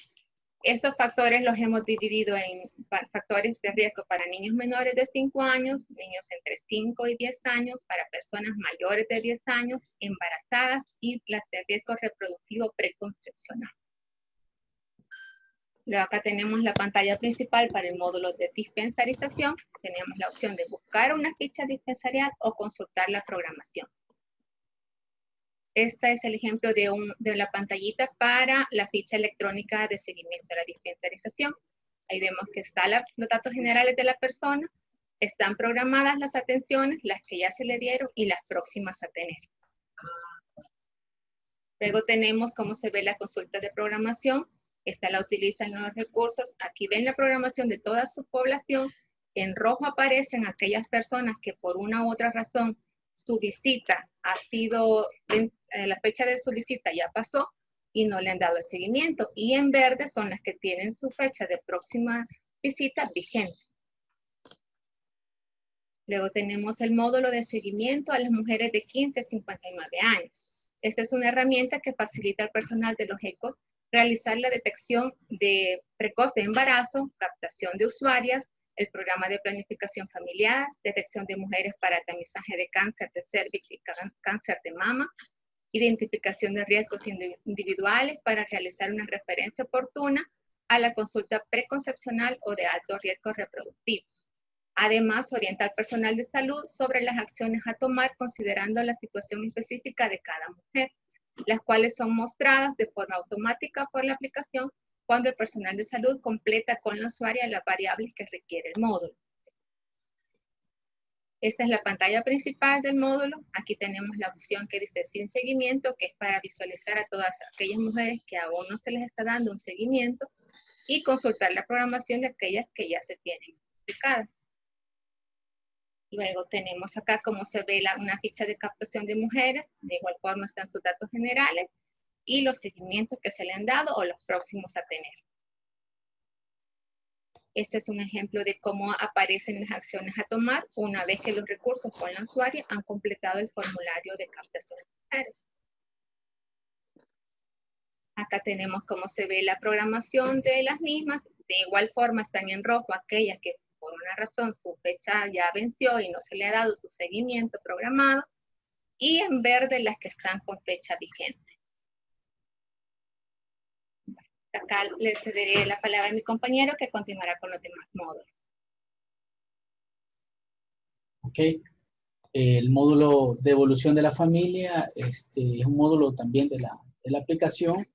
Estos factores los hemos dividido en factores de riesgo para niños menores de 5 años, niños entre 5 y 10 años, para personas mayores de 10 años, embarazadas y las de riesgo reproductivo preconcepcional. Luego acá tenemos la pantalla principal para el módulo de dispensarización. Tenemos la opción de buscar una ficha dispensarial o consultar la programación. Este es el ejemplo de la pantallita para la ficha electrónica de seguimiento de la dispensarización. Ahí vemos que están los datos generales de la persona, están programadas las atenciones, las que ya se le dieron y las próximas a tener. Luego tenemos cómo se ve la consulta de programación. Esta la utilizan los recursos. Aquí ven la programación de toda su población. En rojo aparecen aquellas personas que por una u otra razón su visita ha sido, la fecha de su visita ya pasó y no le han dado el seguimiento. Y en verde son las que tienen su fecha de próxima visita vigente. Luego tenemos el módulo de seguimiento a las mujeres de 15 a 59 años. Esta es una herramienta que facilita al personal de los ECOS realizar la detección precoz de embarazo, captación de usuarias, el programa de planificación familiar, detección de mujeres para tamizaje de cáncer de cervix y cáncer de mama, identificación de riesgos individuales para realizar una referencia oportuna a la consulta preconcepcional o de alto riesgo reproductivo. Además, orienta al personal de salud sobre las acciones a tomar considerando la situación específica de cada mujer, las cuales son mostradas de forma automática por la aplicación cuando el personal de salud completa con la usuaria las variables que requiere el módulo. Esta es la pantalla principal del módulo. Aquí tenemos la opción que dice sin seguimiento, que es para visualizar a todas aquellas mujeres que aún no se les está dando un seguimiento y consultar la programación de aquellas que ya se tienen publicadas. Luego tenemos acá cómo se ve una ficha de captación de mujeres. De igual forma están sus datos generales y los seguimientos que se le han dado o los próximos a tener. Este es un ejemplo de cómo aparecen las acciones a tomar una vez que los recursos con la usuaria han completado el formulario de captación de mujeres. Acá tenemos cómo se ve la programación de las mismas. De igual forma están en rojo aquellas que por una razón su fecha ya venció y no se le ha dado su seguimiento programado. Y en verde las que están con fecha vigente. Acá le cederé la palabra a mi compañero que continuará con los demás módulos. Ok. El módulo de evolución de la familia es un módulo también de la aplicación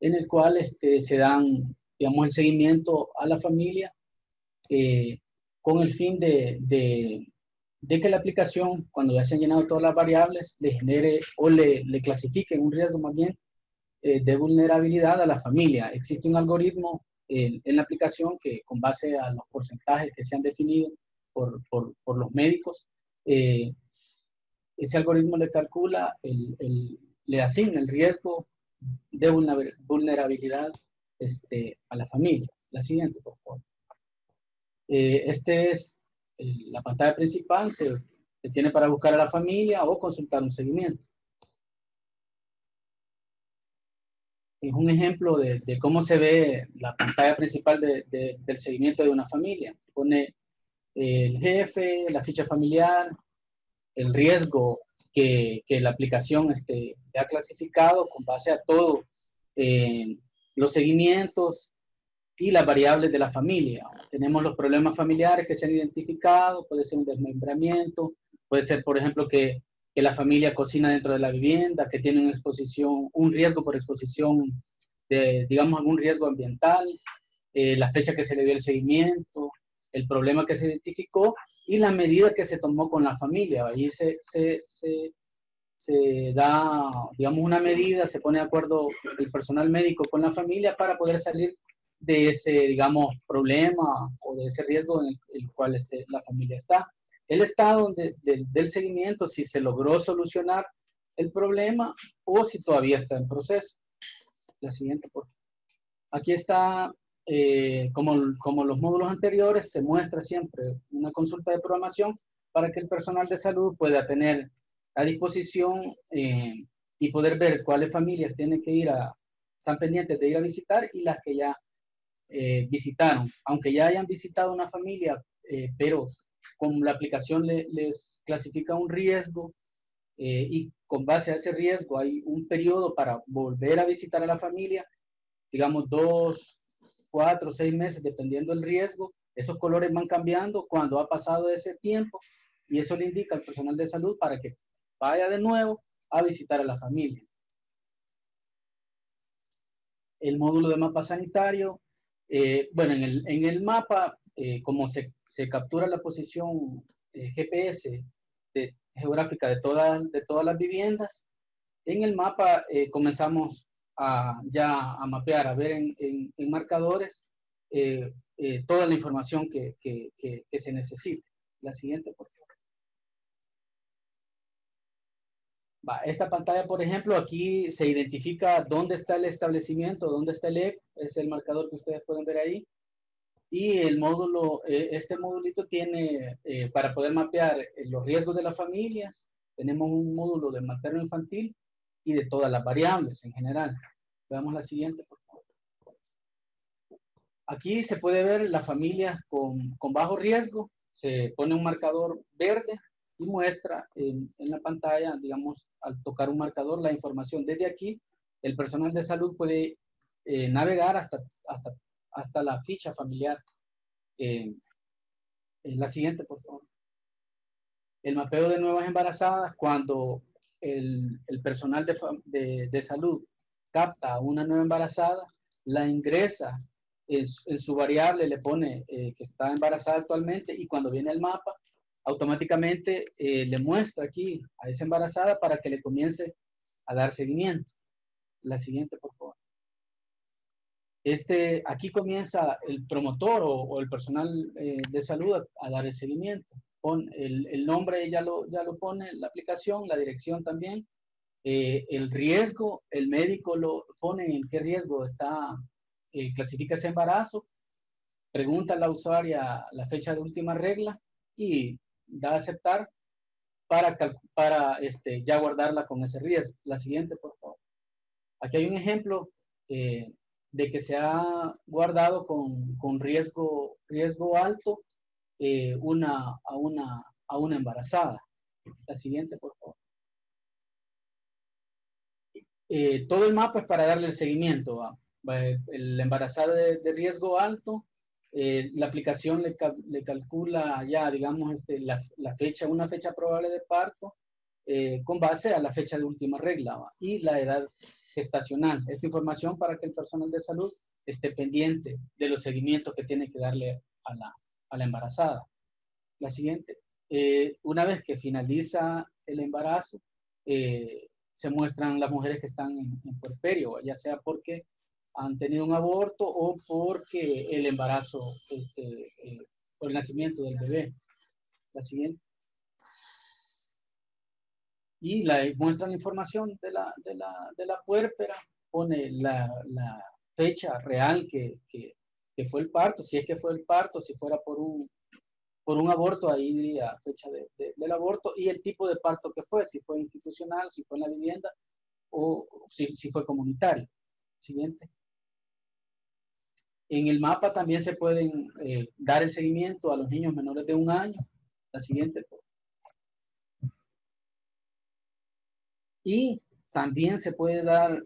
en el cual se dan, digamos, el seguimiento a la familia con el fin de que la aplicación, cuando ya se han llenado todas las variables, le genere o le clasifique un riesgo más bien de vulnerabilidad a la familia. Existe un algoritmo en la aplicación que con base a los porcentajes que se han definido por los médicos, ese algoritmo le calcula, le asigna el riesgo de vulnerabilidad a la familia. La siguiente, por favor. Este es la pantalla principal, se tiene para buscar a la familia o consultar un seguimiento. Es un ejemplo de cómo se ve la pantalla principal del seguimiento de una familia. Pone el jefe, la ficha familiar, el riesgo que la aplicación ha clasificado con base a todo los seguimientos y las variables de la familia. Tenemos los problemas familiares que se han identificado, puede ser un desmembramiento, puede ser, por ejemplo, que la familia cocina dentro de la vivienda, que tiene una exposición, un riesgo por exposición de, digamos, algún riesgo ambiental, la fecha que se le dio el seguimiento, el problema que se identificó y la medida que se tomó con la familia. Ahí se da, digamos, una medida, se pone de acuerdo el personal médico con la familia para poder salir de ese, digamos, problema o de ese riesgo en el cual la familia está. El estado del seguimiento, si se logró solucionar el problema o si todavía está en proceso. La siguiente, por favor. Aquí está, como los módulos anteriores, se muestra siempre una consulta de programación para que el personal de salud pueda tener a disposición y poder ver cuáles familias tienen que están pendientes de ir a visitar y las que ya visitaron. Aunque ya hayan visitado una familia, pero con la aplicación les clasifica un riesgo y con base a ese riesgo hay un periodo para volver a visitar a la familia, digamos 2, 4, 6 meses, dependiendo del riesgo. Esos colores van cambiando cuando ha pasado ese tiempo y eso le indica al personal de salud para que vaya de nuevo a visitar a la familia. El módulo de mapa sanitario, bueno, en el mapa, como se captura la posición GPS geográfica de todas las viviendas, en el mapa comenzamos ya a mapear, a ver en marcadores toda la información que se necesite. La siguiente, por favor. Esta pantalla, por ejemplo, aquí se identifica dónde está el establecimiento, dónde está el ECO, es el marcador que ustedes pueden ver ahí. Y el módulo, este modulito tiene, para poder mapear los riesgos de las familias, tenemos un módulo de materno-infantil y de todas las variables en general. Veamos la siguiente, por favor. Aquí se puede ver las familias con bajo riesgo. Se pone un marcador verde y muestra en la pantalla, digamos, al tocar un marcador, la información. Desde aquí, el personal de salud puede navegar hasta la ficha familiar. La siguiente, por favor. El mapeo de nuevas embarazadas, cuando el personal de salud capta a una nueva embarazada, la ingresa en su variable, le pone que está embarazada actualmente y cuando viene el mapa, automáticamente le muestra aquí a esa embarazada para que le comience a dar seguimiento. La siguiente, por favor. Aquí comienza el promotor o el personal de salud a dar el seguimiento. Pon el nombre, ya lo pone, la aplicación, la dirección también. El riesgo, el médico lo pone en qué riesgo está, clasifica ese embarazo. Pregunta a la usuaria la fecha de última regla y da a aceptar para ya guardarla con ese riesgo. La siguiente, por favor. Aquí hay un ejemplo de que se ha guardado con riesgo alto a una embarazada. La siguiente, por favor. Todo el mapa es para darle el seguimiento. El embarazado de riesgo alto, la aplicación le calcula ya, digamos, la fecha, una fecha probable de parto con base a la fecha de última regla y la edad gestacional. Esta información para que el personal de salud esté pendiente de los seguimientos que tiene que darle a la embarazada. La siguiente, una vez que finaliza el embarazo, se muestran las mujeres que están en puerperio, ya sea porque han tenido un aborto o porque el embarazo, por el nacimiento del bebé. La siguiente. Y muestran información de la puérpera, pone la fecha real que fue el parto, si es que fue el parto, si fuera por un aborto, ahí diría fecha del aborto y el tipo de parto que fue, si fue institucional, si fue en la vivienda o si fue comunitario. Siguiente. En el mapa también se pueden dar el seguimiento a los niños menores de 1 año. La siguiente. Y también se pueden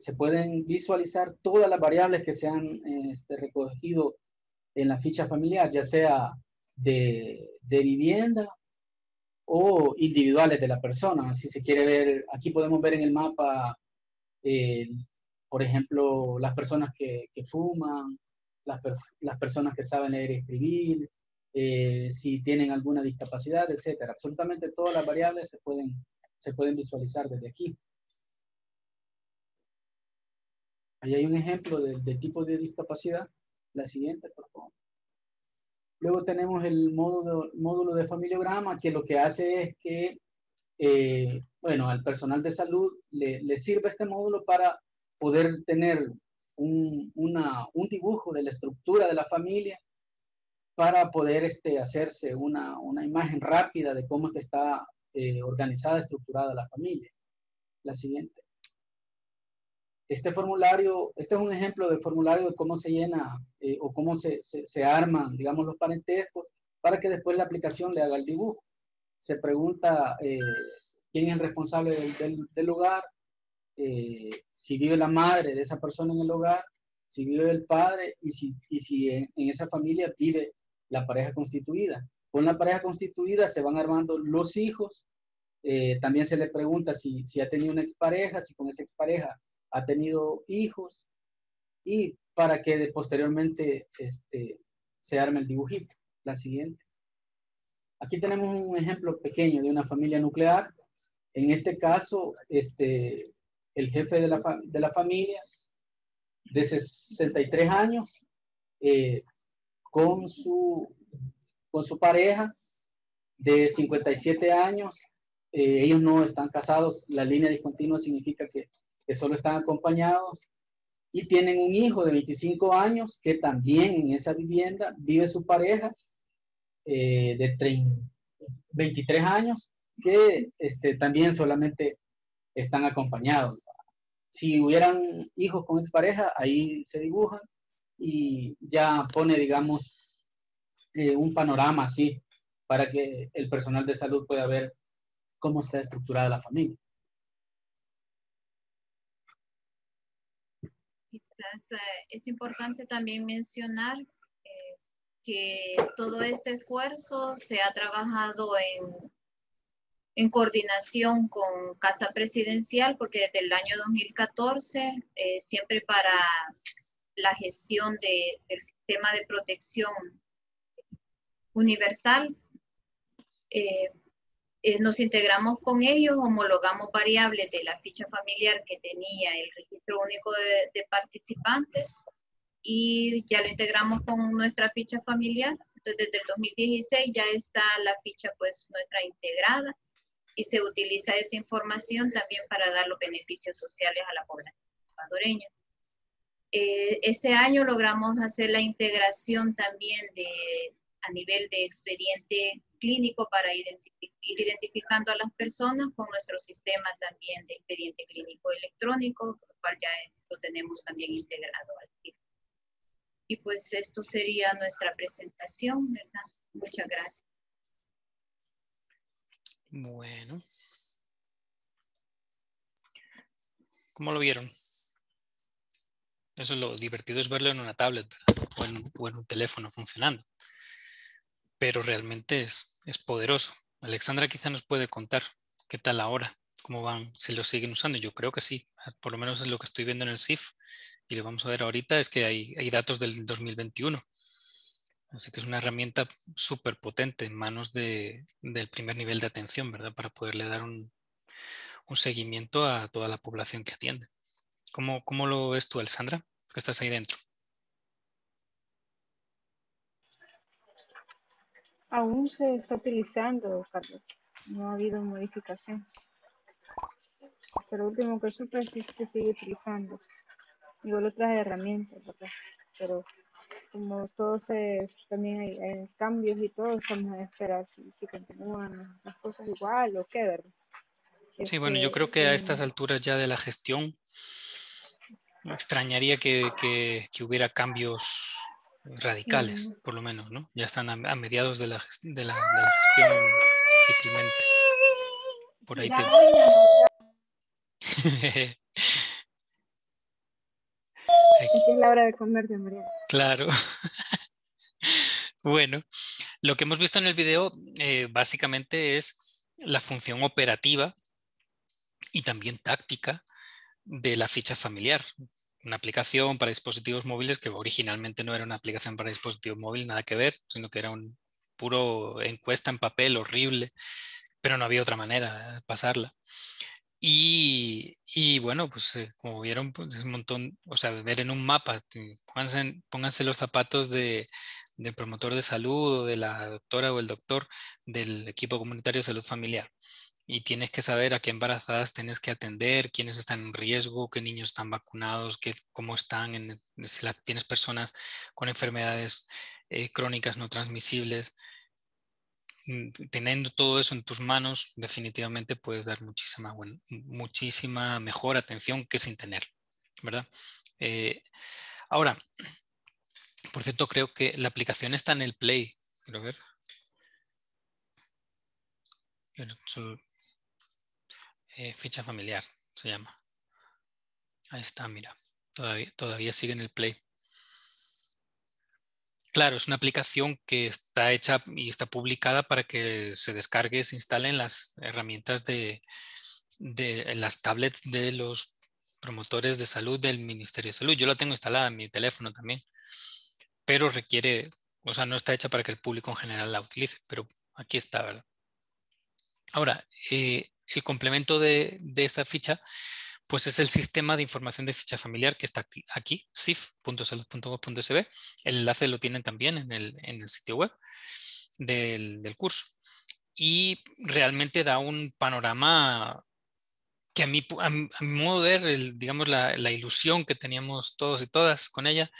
visualizar todas las variables que se han recogido en la ficha familiar, ya sea de vivienda o individuales de la persona. Si se quiere ver, aquí podemos ver en el mapa, por ejemplo, las personas que fuman, las personas que saben leer y escribir, si tienen alguna discapacidad, etc. Absolutamente todas las variables se pueden visualizar desde aquí. Ahí hay un ejemplo de tipo de discapacidad. La siguiente, por favor. Luego tenemos el módulo de familiograma, que lo que hace es que, al personal de salud le sirve este módulo para poder tener un dibujo de la estructura de la familia para poder hacerse una imagen rápida de cómo es que está organizada, estructurada la familia. La siguiente. Este es un ejemplo de formulario de cómo se llena o cómo se arman, digamos, los parentescos para que después la aplicación le haga el dibujo. Se pregunta quién es el responsable del hogar, si vive la madre de esa persona en el hogar, si vive el padre y si en esa familia vive la pareja constituida. Con la pareja constituida se van armando los hijos. También se le pregunta si ha tenido una expareja, si con esa expareja ha tenido hijos, y para que posteriormente se arme el dibujito. La siguiente. Aquí tenemos un ejemplo pequeño de una familia nuclear. En este caso, el jefe de la familia, de 63 años, con su pareja de 57 años. Ellos no están casados. La línea discontinua significa que solo están acompañados, y tienen un hijo de 25 años que también en esa vivienda vive su pareja de 23 años que también solamente están acompañados. Si hubieran hijos con expareja, ahí se dibujan y ya pone, digamos, un panorama así para que el personal de salud pueda ver cómo está estructurada la familia. Es importante también mencionar que todo este esfuerzo se ha trabajado en coordinación con Casa Presidencial, porque desde el año 2014, siempre para la gestión del sistema de protección universal, nos integramos con ellos, homologamos variables de la ficha familiar que tenía el registro único de participantes y ya lo integramos con nuestra ficha familiar. Entonces, desde el 2016 ya está la ficha pues nuestra integrada y se utiliza esa información también para dar los beneficios sociales a la población salvadoreña. Este año logramos hacer la integración también a nivel de expediente clínico para ir identificando a las personas con nuestro sistema también de expediente clínico electrónico, lo cual ya lo tenemos también integrado al SIFF. Y pues esto sería nuestra presentación, ¿verdad? Muchas gracias. Bueno. ¿Cómo lo vieron? Eso es lo divertido, es verlo en una tablet, ¿verdad? O en un teléfono funcionando. Pero realmente es poderoso. Alexandra quizá nos puede contar qué tal ahora, cómo van, si lo siguen usando. Yo creo que sí, por lo menos es lo que estoy viendo en el SIFF y lo vamos a ver ahorita, es que hay datos del 2021. Así que es una herramienta súper potente en manos del primer nivel de atención, ¿verdad? Para poderle dar un seguimiento a toda la población que atiende. ¿Cómo lo ves tú, Alexandra, que estás ahí dentro? Aún se está utilizando, Carlos. No ha habido modificación. Hasta lo último que supe se sigue utilizando. Igual otras herramientas, ¿verdad? Pero como todos también hay cambios y todo, estamos a esperar si continúan las cosas igual o qué, ¿verdad? Sí, bueno, yo creo que a estas alturas ya de la gestión me extrañaría que hubiera cambios radicales, por lo menos, ¿no? Ya están a mediados de la gestión difícilmente. Por ahí te... Es la hora de comer de María. Claro. Bueno, lo que hemos visto en el video básicamente es la función operativa y también táctica de la ficha familiar. Una aplicación para dispositivos móviles que originalmente no era una aplicación para dispositivos móviles, nada que ver, sino que era un puro encuesta en papel horrible, pero no había otra manera de pasarla. Y bueno, pues como vieron, pues es un montón, o sea, ver en un mapa, pónganse los zapatos del promotor de salud o de la doctora o el doctor del equipo comunitario de salud familiar. Y tienes que saber a qué embarazadas tienes que atender, quiénes están en riesgo, qué niños están vacunados, cómo están, si tienes personas con enfermedades crónicas no transmisibles. Teniendo todo eso en tus manos, definitivamente puedes dar muchísima mejor atención que sin tenerlo, ¿verdad? Ahora, por cierto, creo que la aplicación está en el Play. Quiero ver. Ficha familiar se llama. Ahí está, mira. Todavía sigue en el Play. Claro, es una aplicación que está hecha y está publicada para que se descargue, se instalen las herramientas de las tablets de los promotores de salud del Ministerio de Salud. Yo la tengo instalada en mi teléfono también, pero requiere, o sea, no está hecha para que el público en general la utilice, pero aquí está, ¿verdad? Ahora, el complemento de esta ficha, pues es el sistema de información de ficha familiar que está aquí, sif.salud.gov.sb. El enlace lo tienen también en el sitio web del curso. Y realmente da un panorama que a mi modo de ver, digamos, la ilusión que teníamos todos y todas con ella,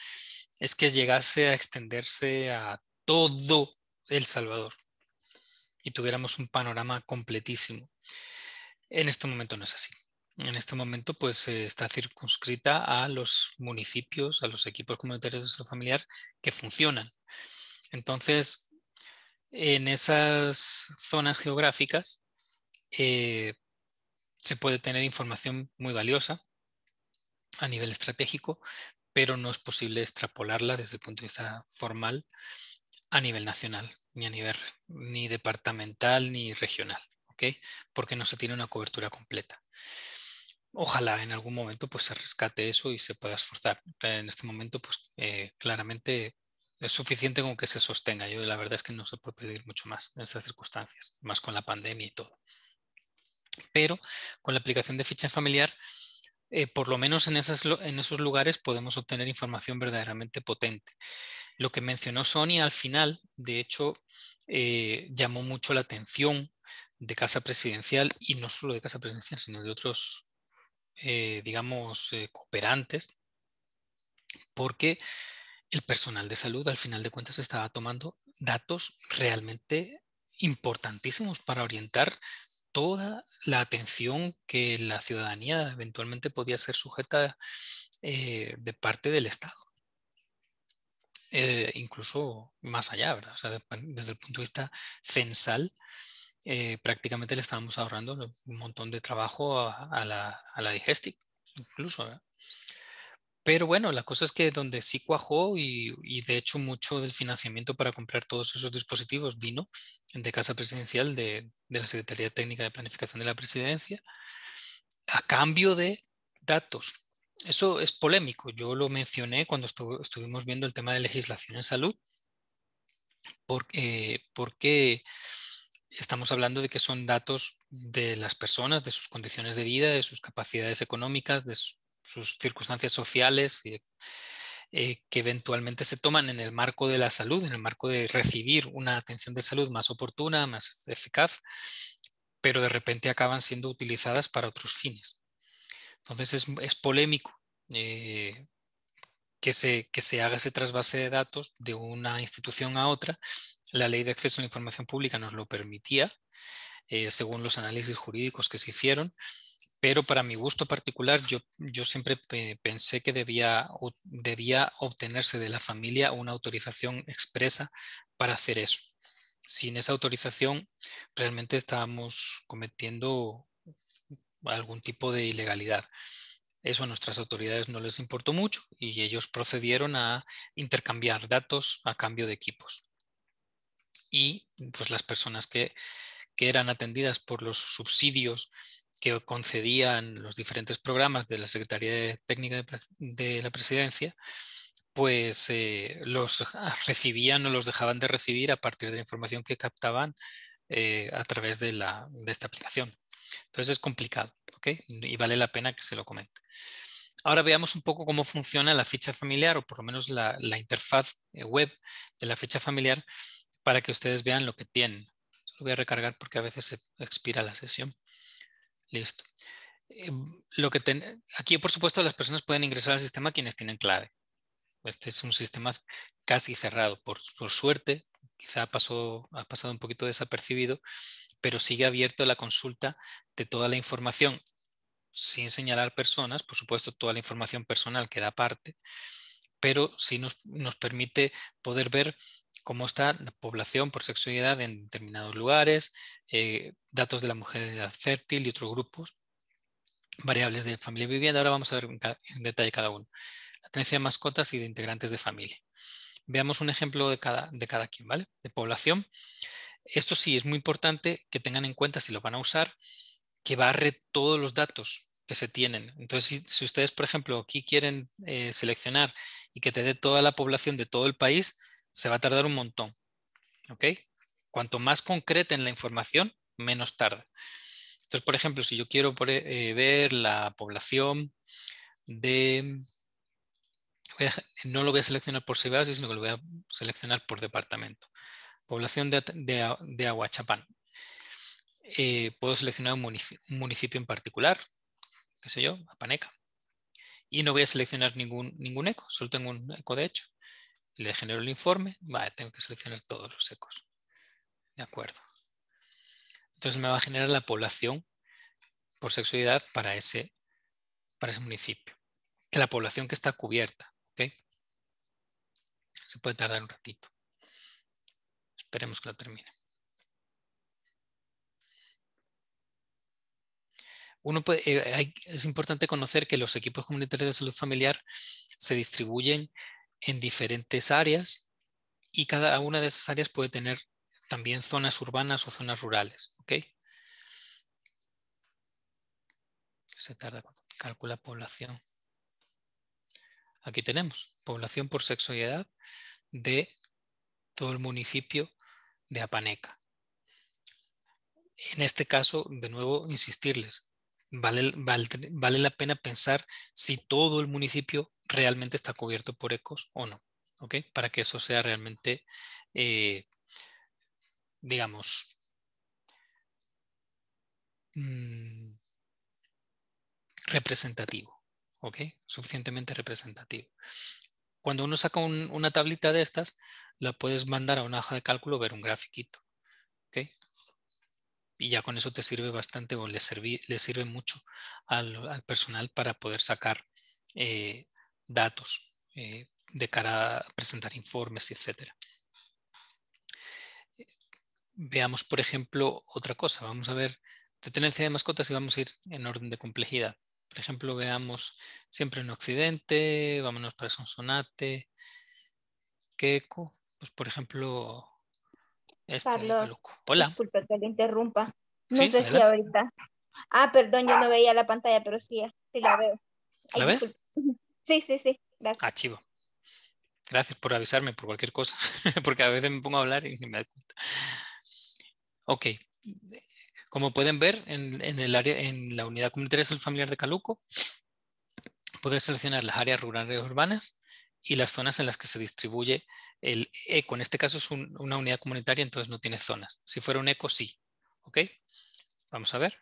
es que llegase a extenderse a todo El Salvador y tuviéramos un panorama completísimo. En este momento no es así. En este momento pues está circunscrita a los municipios, a los equipos comunitarios de salud familiar que funcionan. Entonces, en esas zonas geográficas se puede tener información muy valiosa a nivel estratégico, pero no es posible extrapolarla desde el punto de vista formal a nivel nacional, ni departamental, ni regional, ¿okay? Porque no se tiene una cobertura completa. Ojalá en algún momento pues, se rescate eso y se pueda esforzar. En este momento, pues claramente es suficiente con que se sostenga. Yo la verdad es que no se puede pedir mucho más en estas circunstancias, más con la pandemia y todo. Pero con la aplicación de ficha familiar, por lo menos en esos lugares podemos obtener información verdaderamente potente. Lo que mencionó Sonia al final, de hecho, llamó mucho la atención de Casa Presidencial, y no solo de Casa Presidencial, sino de otros, digamos, cooperantes, porque el personal de salud al final de cuentas estaba tomando datos realmente importantísimos para orientar toda la atención que la ciudadanía eventualmente podía ser sujeta de parte del Estado. Incluso más allá, ¿verdad? O sea, desde el punto de vista censal, prácticamente le estábamos ahorrando un montón de trabajo a la Digestic, incluso, ¿verdad? Pero bueno, la cosa es que donde sí cuajó, y de hecho mucho del financiamiento para comprar todos esos dispositivos vino de Casa Presidencial, de la Secretaría Técnica de Planificación de la Presidencia, a cambio de datos. Eso es polémico. Yo lo mencioné cuando estuvimos viendo el tema de legislación en salud, porque estamos hablando de que son datos de las personas, de sus condiciones de vida, de sus capacidades económicas, de sus circunstancias sociales, que eventualmente se toman en el marco de la salud, en el marco de recibir una atención de salud más oportuna, más eficaz, pero de repente acaban siendo utilizadas para otros fines. Entonces es polémico que se haga ese trasvase de datos de una institución a otra. La Ley de Acceso a la Información Pública nos lo permitía, según los análisis jurídicos que se hicieron. Pero para mi gusto particular, yo siempre pensé que debía obtenerse de la familia una autorización expresa para hacer eso. Sin esa autorización realmente estábamos cometiendo algún tipo de ilegalidad. Eso a nuestras autoridades no les importó mucho y ellos procedieron a intercambiar datos a cambio de equipos. Y pues las personas que eran atendidas por los subsidios que concedían los diferentes programas de la Secretaría Técnica de la Presidencia, pues los recibían o los dejaban de recibir a partir de la información que captaban a través de esta aplicación. Entonces es complicado, ¿okay? Y vale la pena que se lo comente. Ahora veamos un poco cómo funciona la ficha familiar, o por lo menos la interfaz web de la ficha familiar, para que ustedes vean lo que tienen. Lo voy a recargar porque a veces se expira la sesión. Listo. Aquí, por supuesto, las personas pueden ingresar al sistema quienes tienen clave. Este es un sistema casi cerrado. Por suerte, quizá ha pasado un poquito desapercibido, pero sigue abierto la consulta de toda la información, sin señalar personas, por supuesto, toda la información personal queda aparte, pero sí nos permite poder ver cómo está la población por sexo y edad en determinados lugares, datos de la mujer de edad fértil y otros grupos, variables de familia y vivienda. Ahora vamos a ver en detalle cada uno. La tenencia de mascotas y de integrantes de familia. Veamos un ejemplo de cada quien, ¿vale? De población. Esto sí es muy importante que tengan en cuenta, si lo van a usar, que barre todos los datos que se tienen. Entonces, si ustedes, por ejemplo, aquí quieren seleccionar y que te dé toda la población de todo el país, se va a tardar un montón, ¿ok? Cuanto más concreten la información, menos tarda. Entonces, por ejemplo, si yo quiero ver la población de... No lo voy a seleccionar por ciudad, sino que lo voy a seleccionar por departamento. Población de Aguachapán. Puedo seleccionar un municipio en particular, qué sé yo, Apaneca. Y no voy a seleccionar ningún eco, solo tengo un eco de hecho. Le genero el informe, vale, tengo que seleccionar todos los ecos. De acuerdo. Entonces me va a generar la población por sexo y edad para ese municipio. La población que está cubierta, ¿ok? Se puede tardar un ratito. Esperemos que lo termine. Es importante conocer que los equipos comunitarios de salud familiar se distribuyen en diferentes áreas, y cada una de esas áreas puede tener también zonas urbanas o zonas rurales, ¿ok? Se tarda cuando calcula población. Aquí tenemos población por sexo y edad de todo el municipio de Apaneca. En este caso, de nuevo, insistirles, vale la pena pensar si todo el municipio realmente está cubierto por ECOS o no, ¿ok? Para que eso sea realmente, digamos, representativo, ¿ok? Suficientemente representativo. Cuando uno saca una tablita de estas, la puedes mandar a una hoja de cálculo, ver un grafiquito, ¿ok? Y ya con eso te sirve bastante, o le sirve mucho al personal para poder sacar datos de cara a presentar informes, etc. Veamos, por ejemplo, otra cosa. Vamos a ver de tenencia de mascotas y vamos a ir en orden de complejidad. Por ejemplo, veamos siempre en Occidente, vámonos para Sonsonate, Queco, pues por ejemplo... Carlos, hola. Disculpe que le interrumpa. No sí, sé adelante. Si ahorita. Ah, perdón, yo no veía la pantalla, pero sí la veo. Ay, ¿la ves? Disculpe. Sí, gracias. Ah, chivo. Gracias por avisarme por cualquier cosa, porque a veces me pongo a hablar y me da cuenta. Ok. Como pueden ver, en la unidad comunitaria es el familiar de Caluco. Puedes seleccionar las áreas rurales urbanas y las zonas en las que se distribuye el ECO. En este caso es una unidad comunitaria, entonces no tiene zonas. Si fuera un ECO, sí. ¿Ok? Vamos a ver.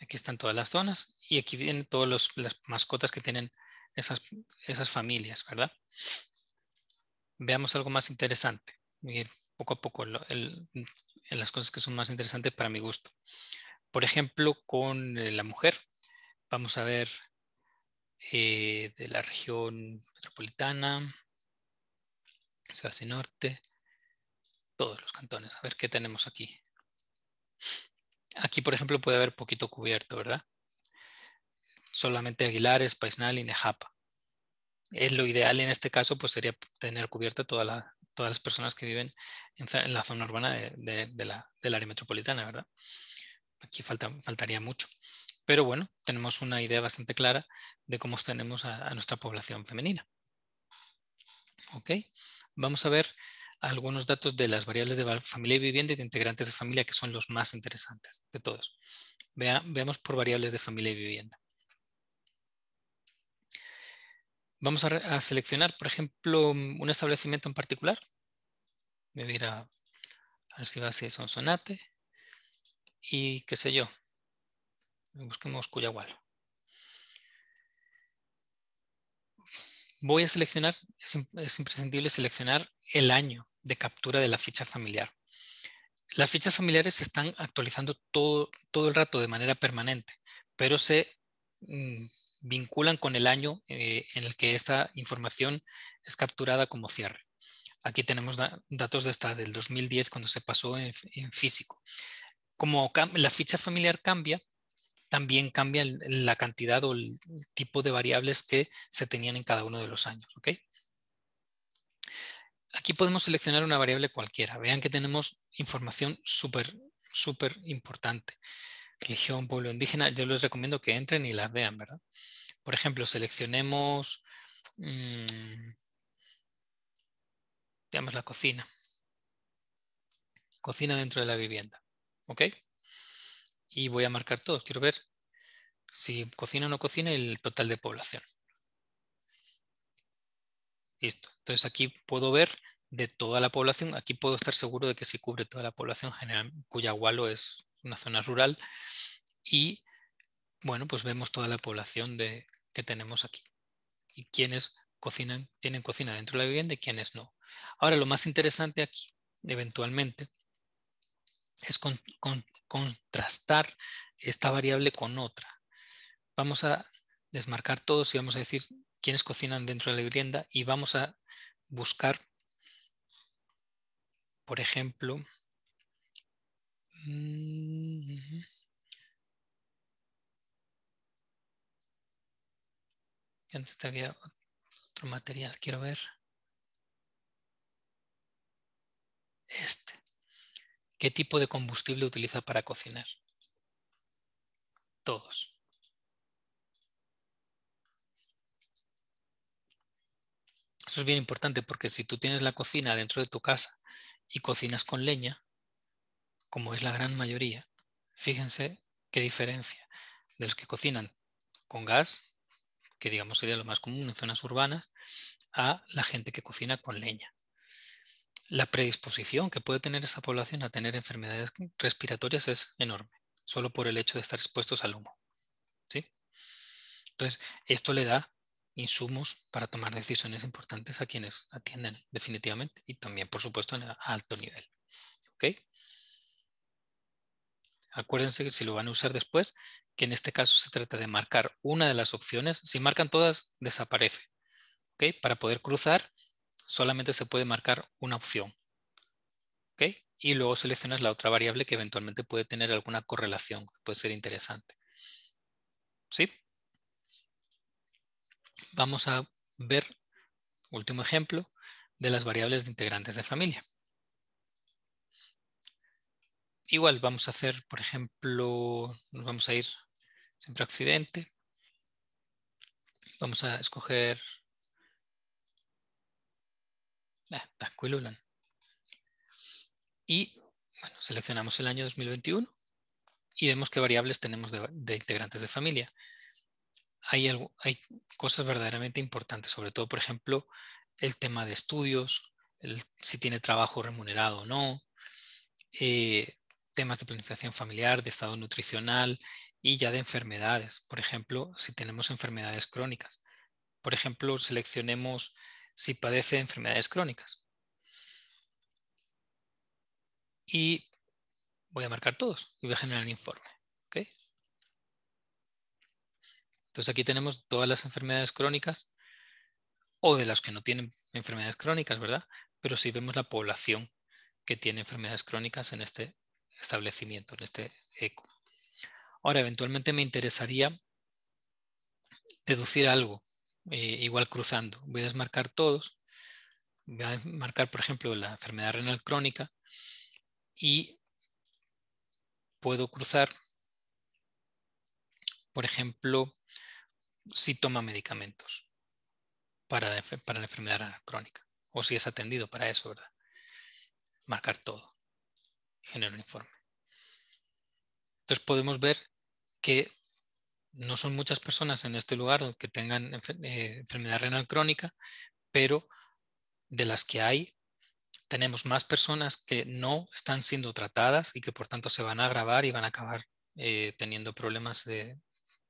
Aquí están todas las zonas y aquí vienen todas las mascotas que tienen esas familias, ¿verdad? Veamos algo más interesante. Miren, poco a poco en las cosas que son más interesantes para mi gusto. Por ejemplo, con la mujer. Vamos a ver... de la región metropolitana, Sibasi Norte, todos los cantones. A ver qué tenemos aquí. Aquí, por ejemplo, puede haber poquito cubierto, ¿verdad? Solamente Aguilares, Paisnal y Nejapa. Lo ideal en este caso pues, sería tener cubierta todas las personas que viven en la zona urbana del área metropolitana, ¿verdad? Aquí faltaría mucho. Pero bueno, tenemos una idea bastante clara de cómo tenemos a nuestra población femenina. Ok, vamos a ver algunos datos de las variables de familia y vivienda y de integrantes de familia, que son los más interesantes de todos. Veamos por variables de familia y vivienda. Vamos a seleccionar, por ejemplo, un establecimiento en particular. Me voy a ir a Sibasi de Sonsonate y qué sé yo. Busquemos Cuyagual. Voy a seleccionar, es imprescindible seleccionar el año de captura de la ficha familiar. Las fichas familiares se están actualizando todo el rato de manera permanente, pero se vinculan con el año en el que esta información es capturada como cierre. Aquí tenemos datos de hasta del 2010 cuando se pasó en físico. Como la ficha familiar cambia, también cambia la cantidad o el tipo de variables que se tenían en cada uno de los años. ¿Ok? Aquí podemos seleccionar una variable cualquiera. Vean que tenemos información súper importante. Religión, pueblo indígena, yo les recomiendo que entren y las vean, ¿verdad? Por ejemplo, seleccionemos, digamos, la cocina. Cocina dentro de la vivienda. ¿Ok? Y voy a marcar todo. Quiero ver si cocina o no cocina el total de población. Listo. Entonces aquí puedo ver de toda la población. Aquí puedo estar seguro de que se cubre toda la población general. Cuyagualo es una zona rural. Y bueno, pues vemos toda la población que tenemos aquí. Y quienes tienen cocina dentro de la vivienda y quienes no. Ahora lo más interesante aquí, eventualmente, es contrastar esta variable con otra. Vamos a desmarcar todos y vamos a decir quiénes cocinan dentro de la vivienda y vamos a buscar, por ejemplo, antes había otro material, quiero ver este. ¿Qué tipo de combustible utiliza para cocinar? Todos. Eso es bien importante porque si tú tienes la cocina dentro de tu casa y cocinas con leña, como es la gran mayoría, fíjense qué diferencia de los que cocinan con gas, que digamos sería lo más común en zonas urbanas, a la gente que cocina con leña. La predisposición que puede tener esta población a tener enfermedades respiratorias es enorme, solo por el hecho de estar expuestos al humo, ¿sí? Entonces, esto le da insumos para tomar decisiones importantes a quienes atienden definitivamente y también, por supuesto, a alto nivel. ¿Okay? Acuérdense que si lo van a usar después, que en este caso se trata de marcar una de las opciones. Si marcan todas, desaparece. ¿Okay? Para poder cruzar, solamente se puede marcar una opción. ¿Okay? Y luego seleccionas la otra variable que eventualmente puede tener alguna correlación, puede ser interesante. ¿Sí? Vamos a ver, último ejemplo, de las variables de integrantes de familia. Igual vamos a hacer, por ejemplo, nos vamos a ir siempre a accidente. Vamos a escoger Tasquilulan. Y bueno, seleccionamos el año 2021 y vemos qué variables tenemos de integrantes de familia. Hay cosas verdaderamente importantes, sobre todo, por ejemplo, el tema de estudios, si tiene trabajo remunerado o no, temas de planificación familiar, de estado nutricional y ya de enfermedades. Por ejemplo, si tenemos enfermedades crónicas. Por ejemplo, seleccionemos si padece enfermedades crónicas. Y voy a marcar todos y voy a generar un informe. ¿Okay? Entonces aquí tenemos todas las enfermedades crónicas o de las que no tienen enfermedades crónicas, ¿verdad? Pero sí vemos la población que tiene enfermedades crónicas en este establecimiento, en este ECO. Ahora, eventualmente me interesaría deducir algo, igual cruzando. Voy a desmarcar todos. Voy a marcar, por ejemplo, la enfermedad renal crónica y puedo cruzar, por ejemplo, si toma medicamentos para la enfermedad renal crónica o si es atendido para eso, ¿verdad? Marcar todo. Genero un informe. Entonces podemos ver que no son muchas personas en este lugar que tengan enfermedad renal crónica, pero de las que hay, tenemos más personas que no están siendo tratadas y que por tanto se van a agravar y van a acabar teniendo problemas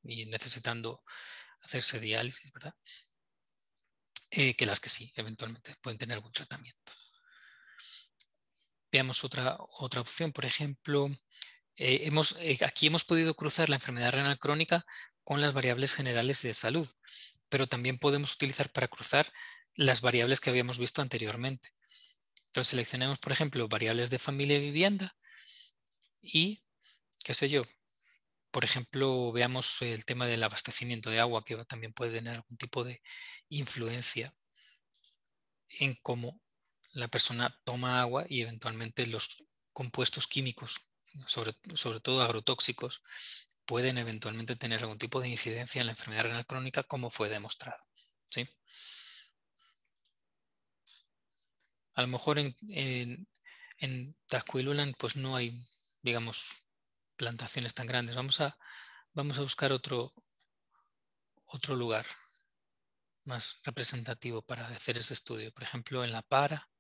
y necesitando hacerse diálisis, ¿verdad? Que las que sí, eventualmente pueden tener algún tratamiento. Veamos otra opción, por ejemplo, aquí hemos podido cruzar la enfermedad renal crónica con las variables generales de salud, pero también podemos utilizar para cruzar las variables que habíamos visto anteriormente. Entonces seleccionemos, por ejemplo, variables de familia y vivienda y, qué sé yo, por ejemplo, veamos el tema del abastecimiento de agua, que también puede tener algún tipo de influencia en cómo la persona toma agua y eventualmente los compuestos químicos, sobre todo agrotóxicos, pueden eventualmente tener algún tipo de incidencia en la enfermedad renal crónica, como fue demostrado, ¿sí? A lo mejor en Tasquilulan pues no hay, digamos, plantaciones tan grandes. Vamos a buscar otro lugar más representativo para hacer ese estudio. Por ejemplo, en La Para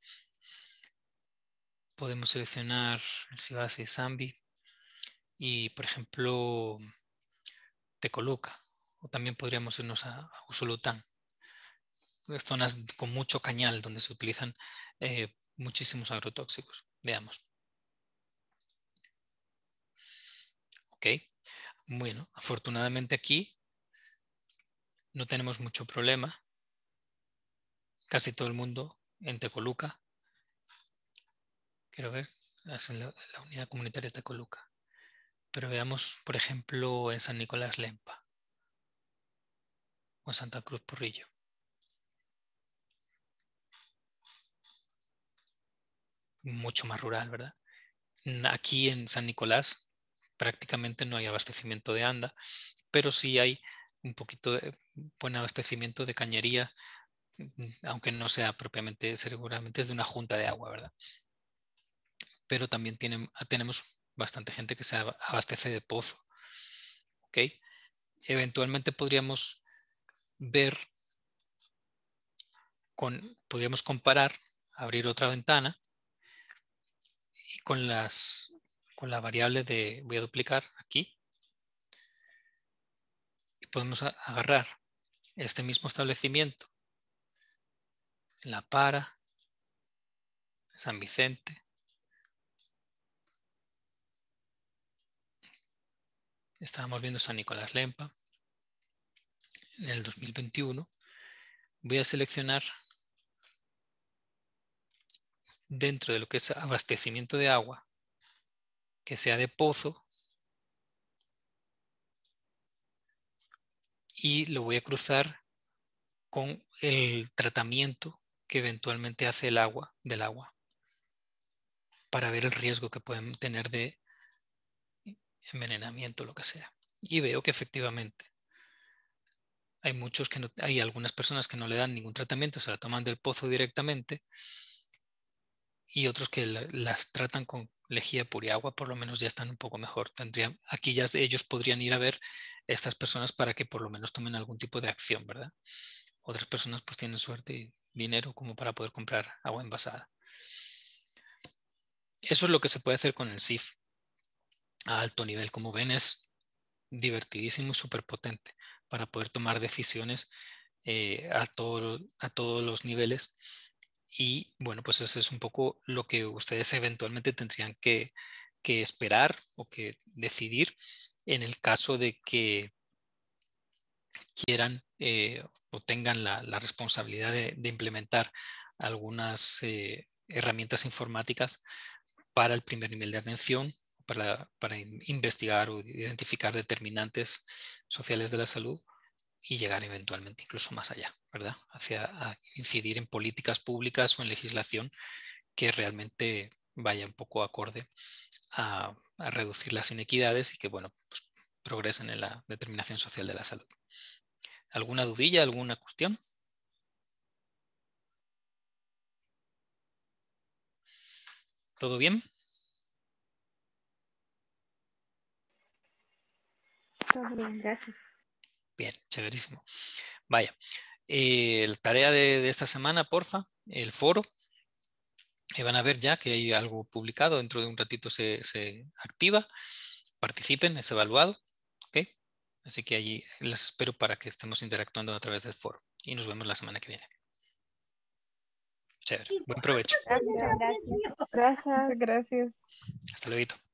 podemos seleccionar el Sibasi y Zambi y, por ejemplo, Tecoluca. O también podríamos irnos a Usulután, zonas con mucho cañal donde se utilizan muchísimos agrotóxicos. Veamos. Ok, bueno, afortunadamente aquí no tenemos mucho problema. Casi todo el mundo en Tecoluca. Quiero ver, es en la unidad comunitaria de Tecoluca. Pero veamos, por ejemplo, en San Nicolás Lempa o en Santa Cruz Porrillo. Mucho más rural, ¿verdad? Aquí en San Nicolás prácticamente no hay abastecimiento de anda, pero sí hay un poquito de buen abastecimiento de cañería aunque no sea propiamente, seguramente es de una junta de agua, ¿verdad? Pero también tenemos bastante gente que se abastece de pozo. ¿Okay? Eventualmente podríamos ver, podríamos comparar, abrir otra ventana y con la variable de, voy a duplicar aquí, y podemos agarrar este mismo establecimiento en La Para, San Vicente, estábamos viendo San Nicolás Lempa en el 2021. Voy a seleccionar dentro de lo que es abastecimiento de agua, que sea de pozo, y lo voy a cruzar con el tratamiento que eventualmente hace el agua del agua, para ver el riesgo que pueden tener de envenenamiento, lo que sea. Y veo que efectivamente hay muchos que no, hay algunas personas que no le dan ningún tratamiento, se la toman del pozo directamente, y otros que las tratan con lejía puriagua, por lo menos ya están un poco mejor. Aquí ya ellos podrían ir a ver estas personas para que por lo menos tomen algún tipo de acción, ¿verdad? Otras personas pues tienen suerte y dinero como para poder comprar agua envasada. Eso es lo que se puede hacer con el SIFF a alto nivel. Como ven, es divertidísimo y súper potente para poder tomar decisiones a todos los niveles. Y bueno, pues eso es un poco lo que ustedes eventualmente tendrían que esperar o que decidir en el caso de que quieran o tengan la responsabilidad de implementar algunas herramientas informáticas para el primer nivel de atención, para investigar o identificar determinantes sociales de la salud y llegar eventualmente incluso más allá, ¿verdad? A incidir en políticas públicas o en legislación que realmente vaya un poco acorde a reducir las inequidades y que, bueno, pues, progresen en la determinación social de la salud. ¿Alguna dudilla, alguna cuestión? ¿Todo bien? Todo bien, gracias. Bien, chéverísimo. Vaya, la tarea de esta semana, porfa, el foro. Van a ver ya que hay algo publicado, dentro de un ratito se activa. Participen, es evaluado. ¿Okay? Así que allí les espero para que estemos interactuando a través del foro. Y nos vemos la semana que viene. Chévere, buen provecho. Gracias. Gracias. Hasta luego.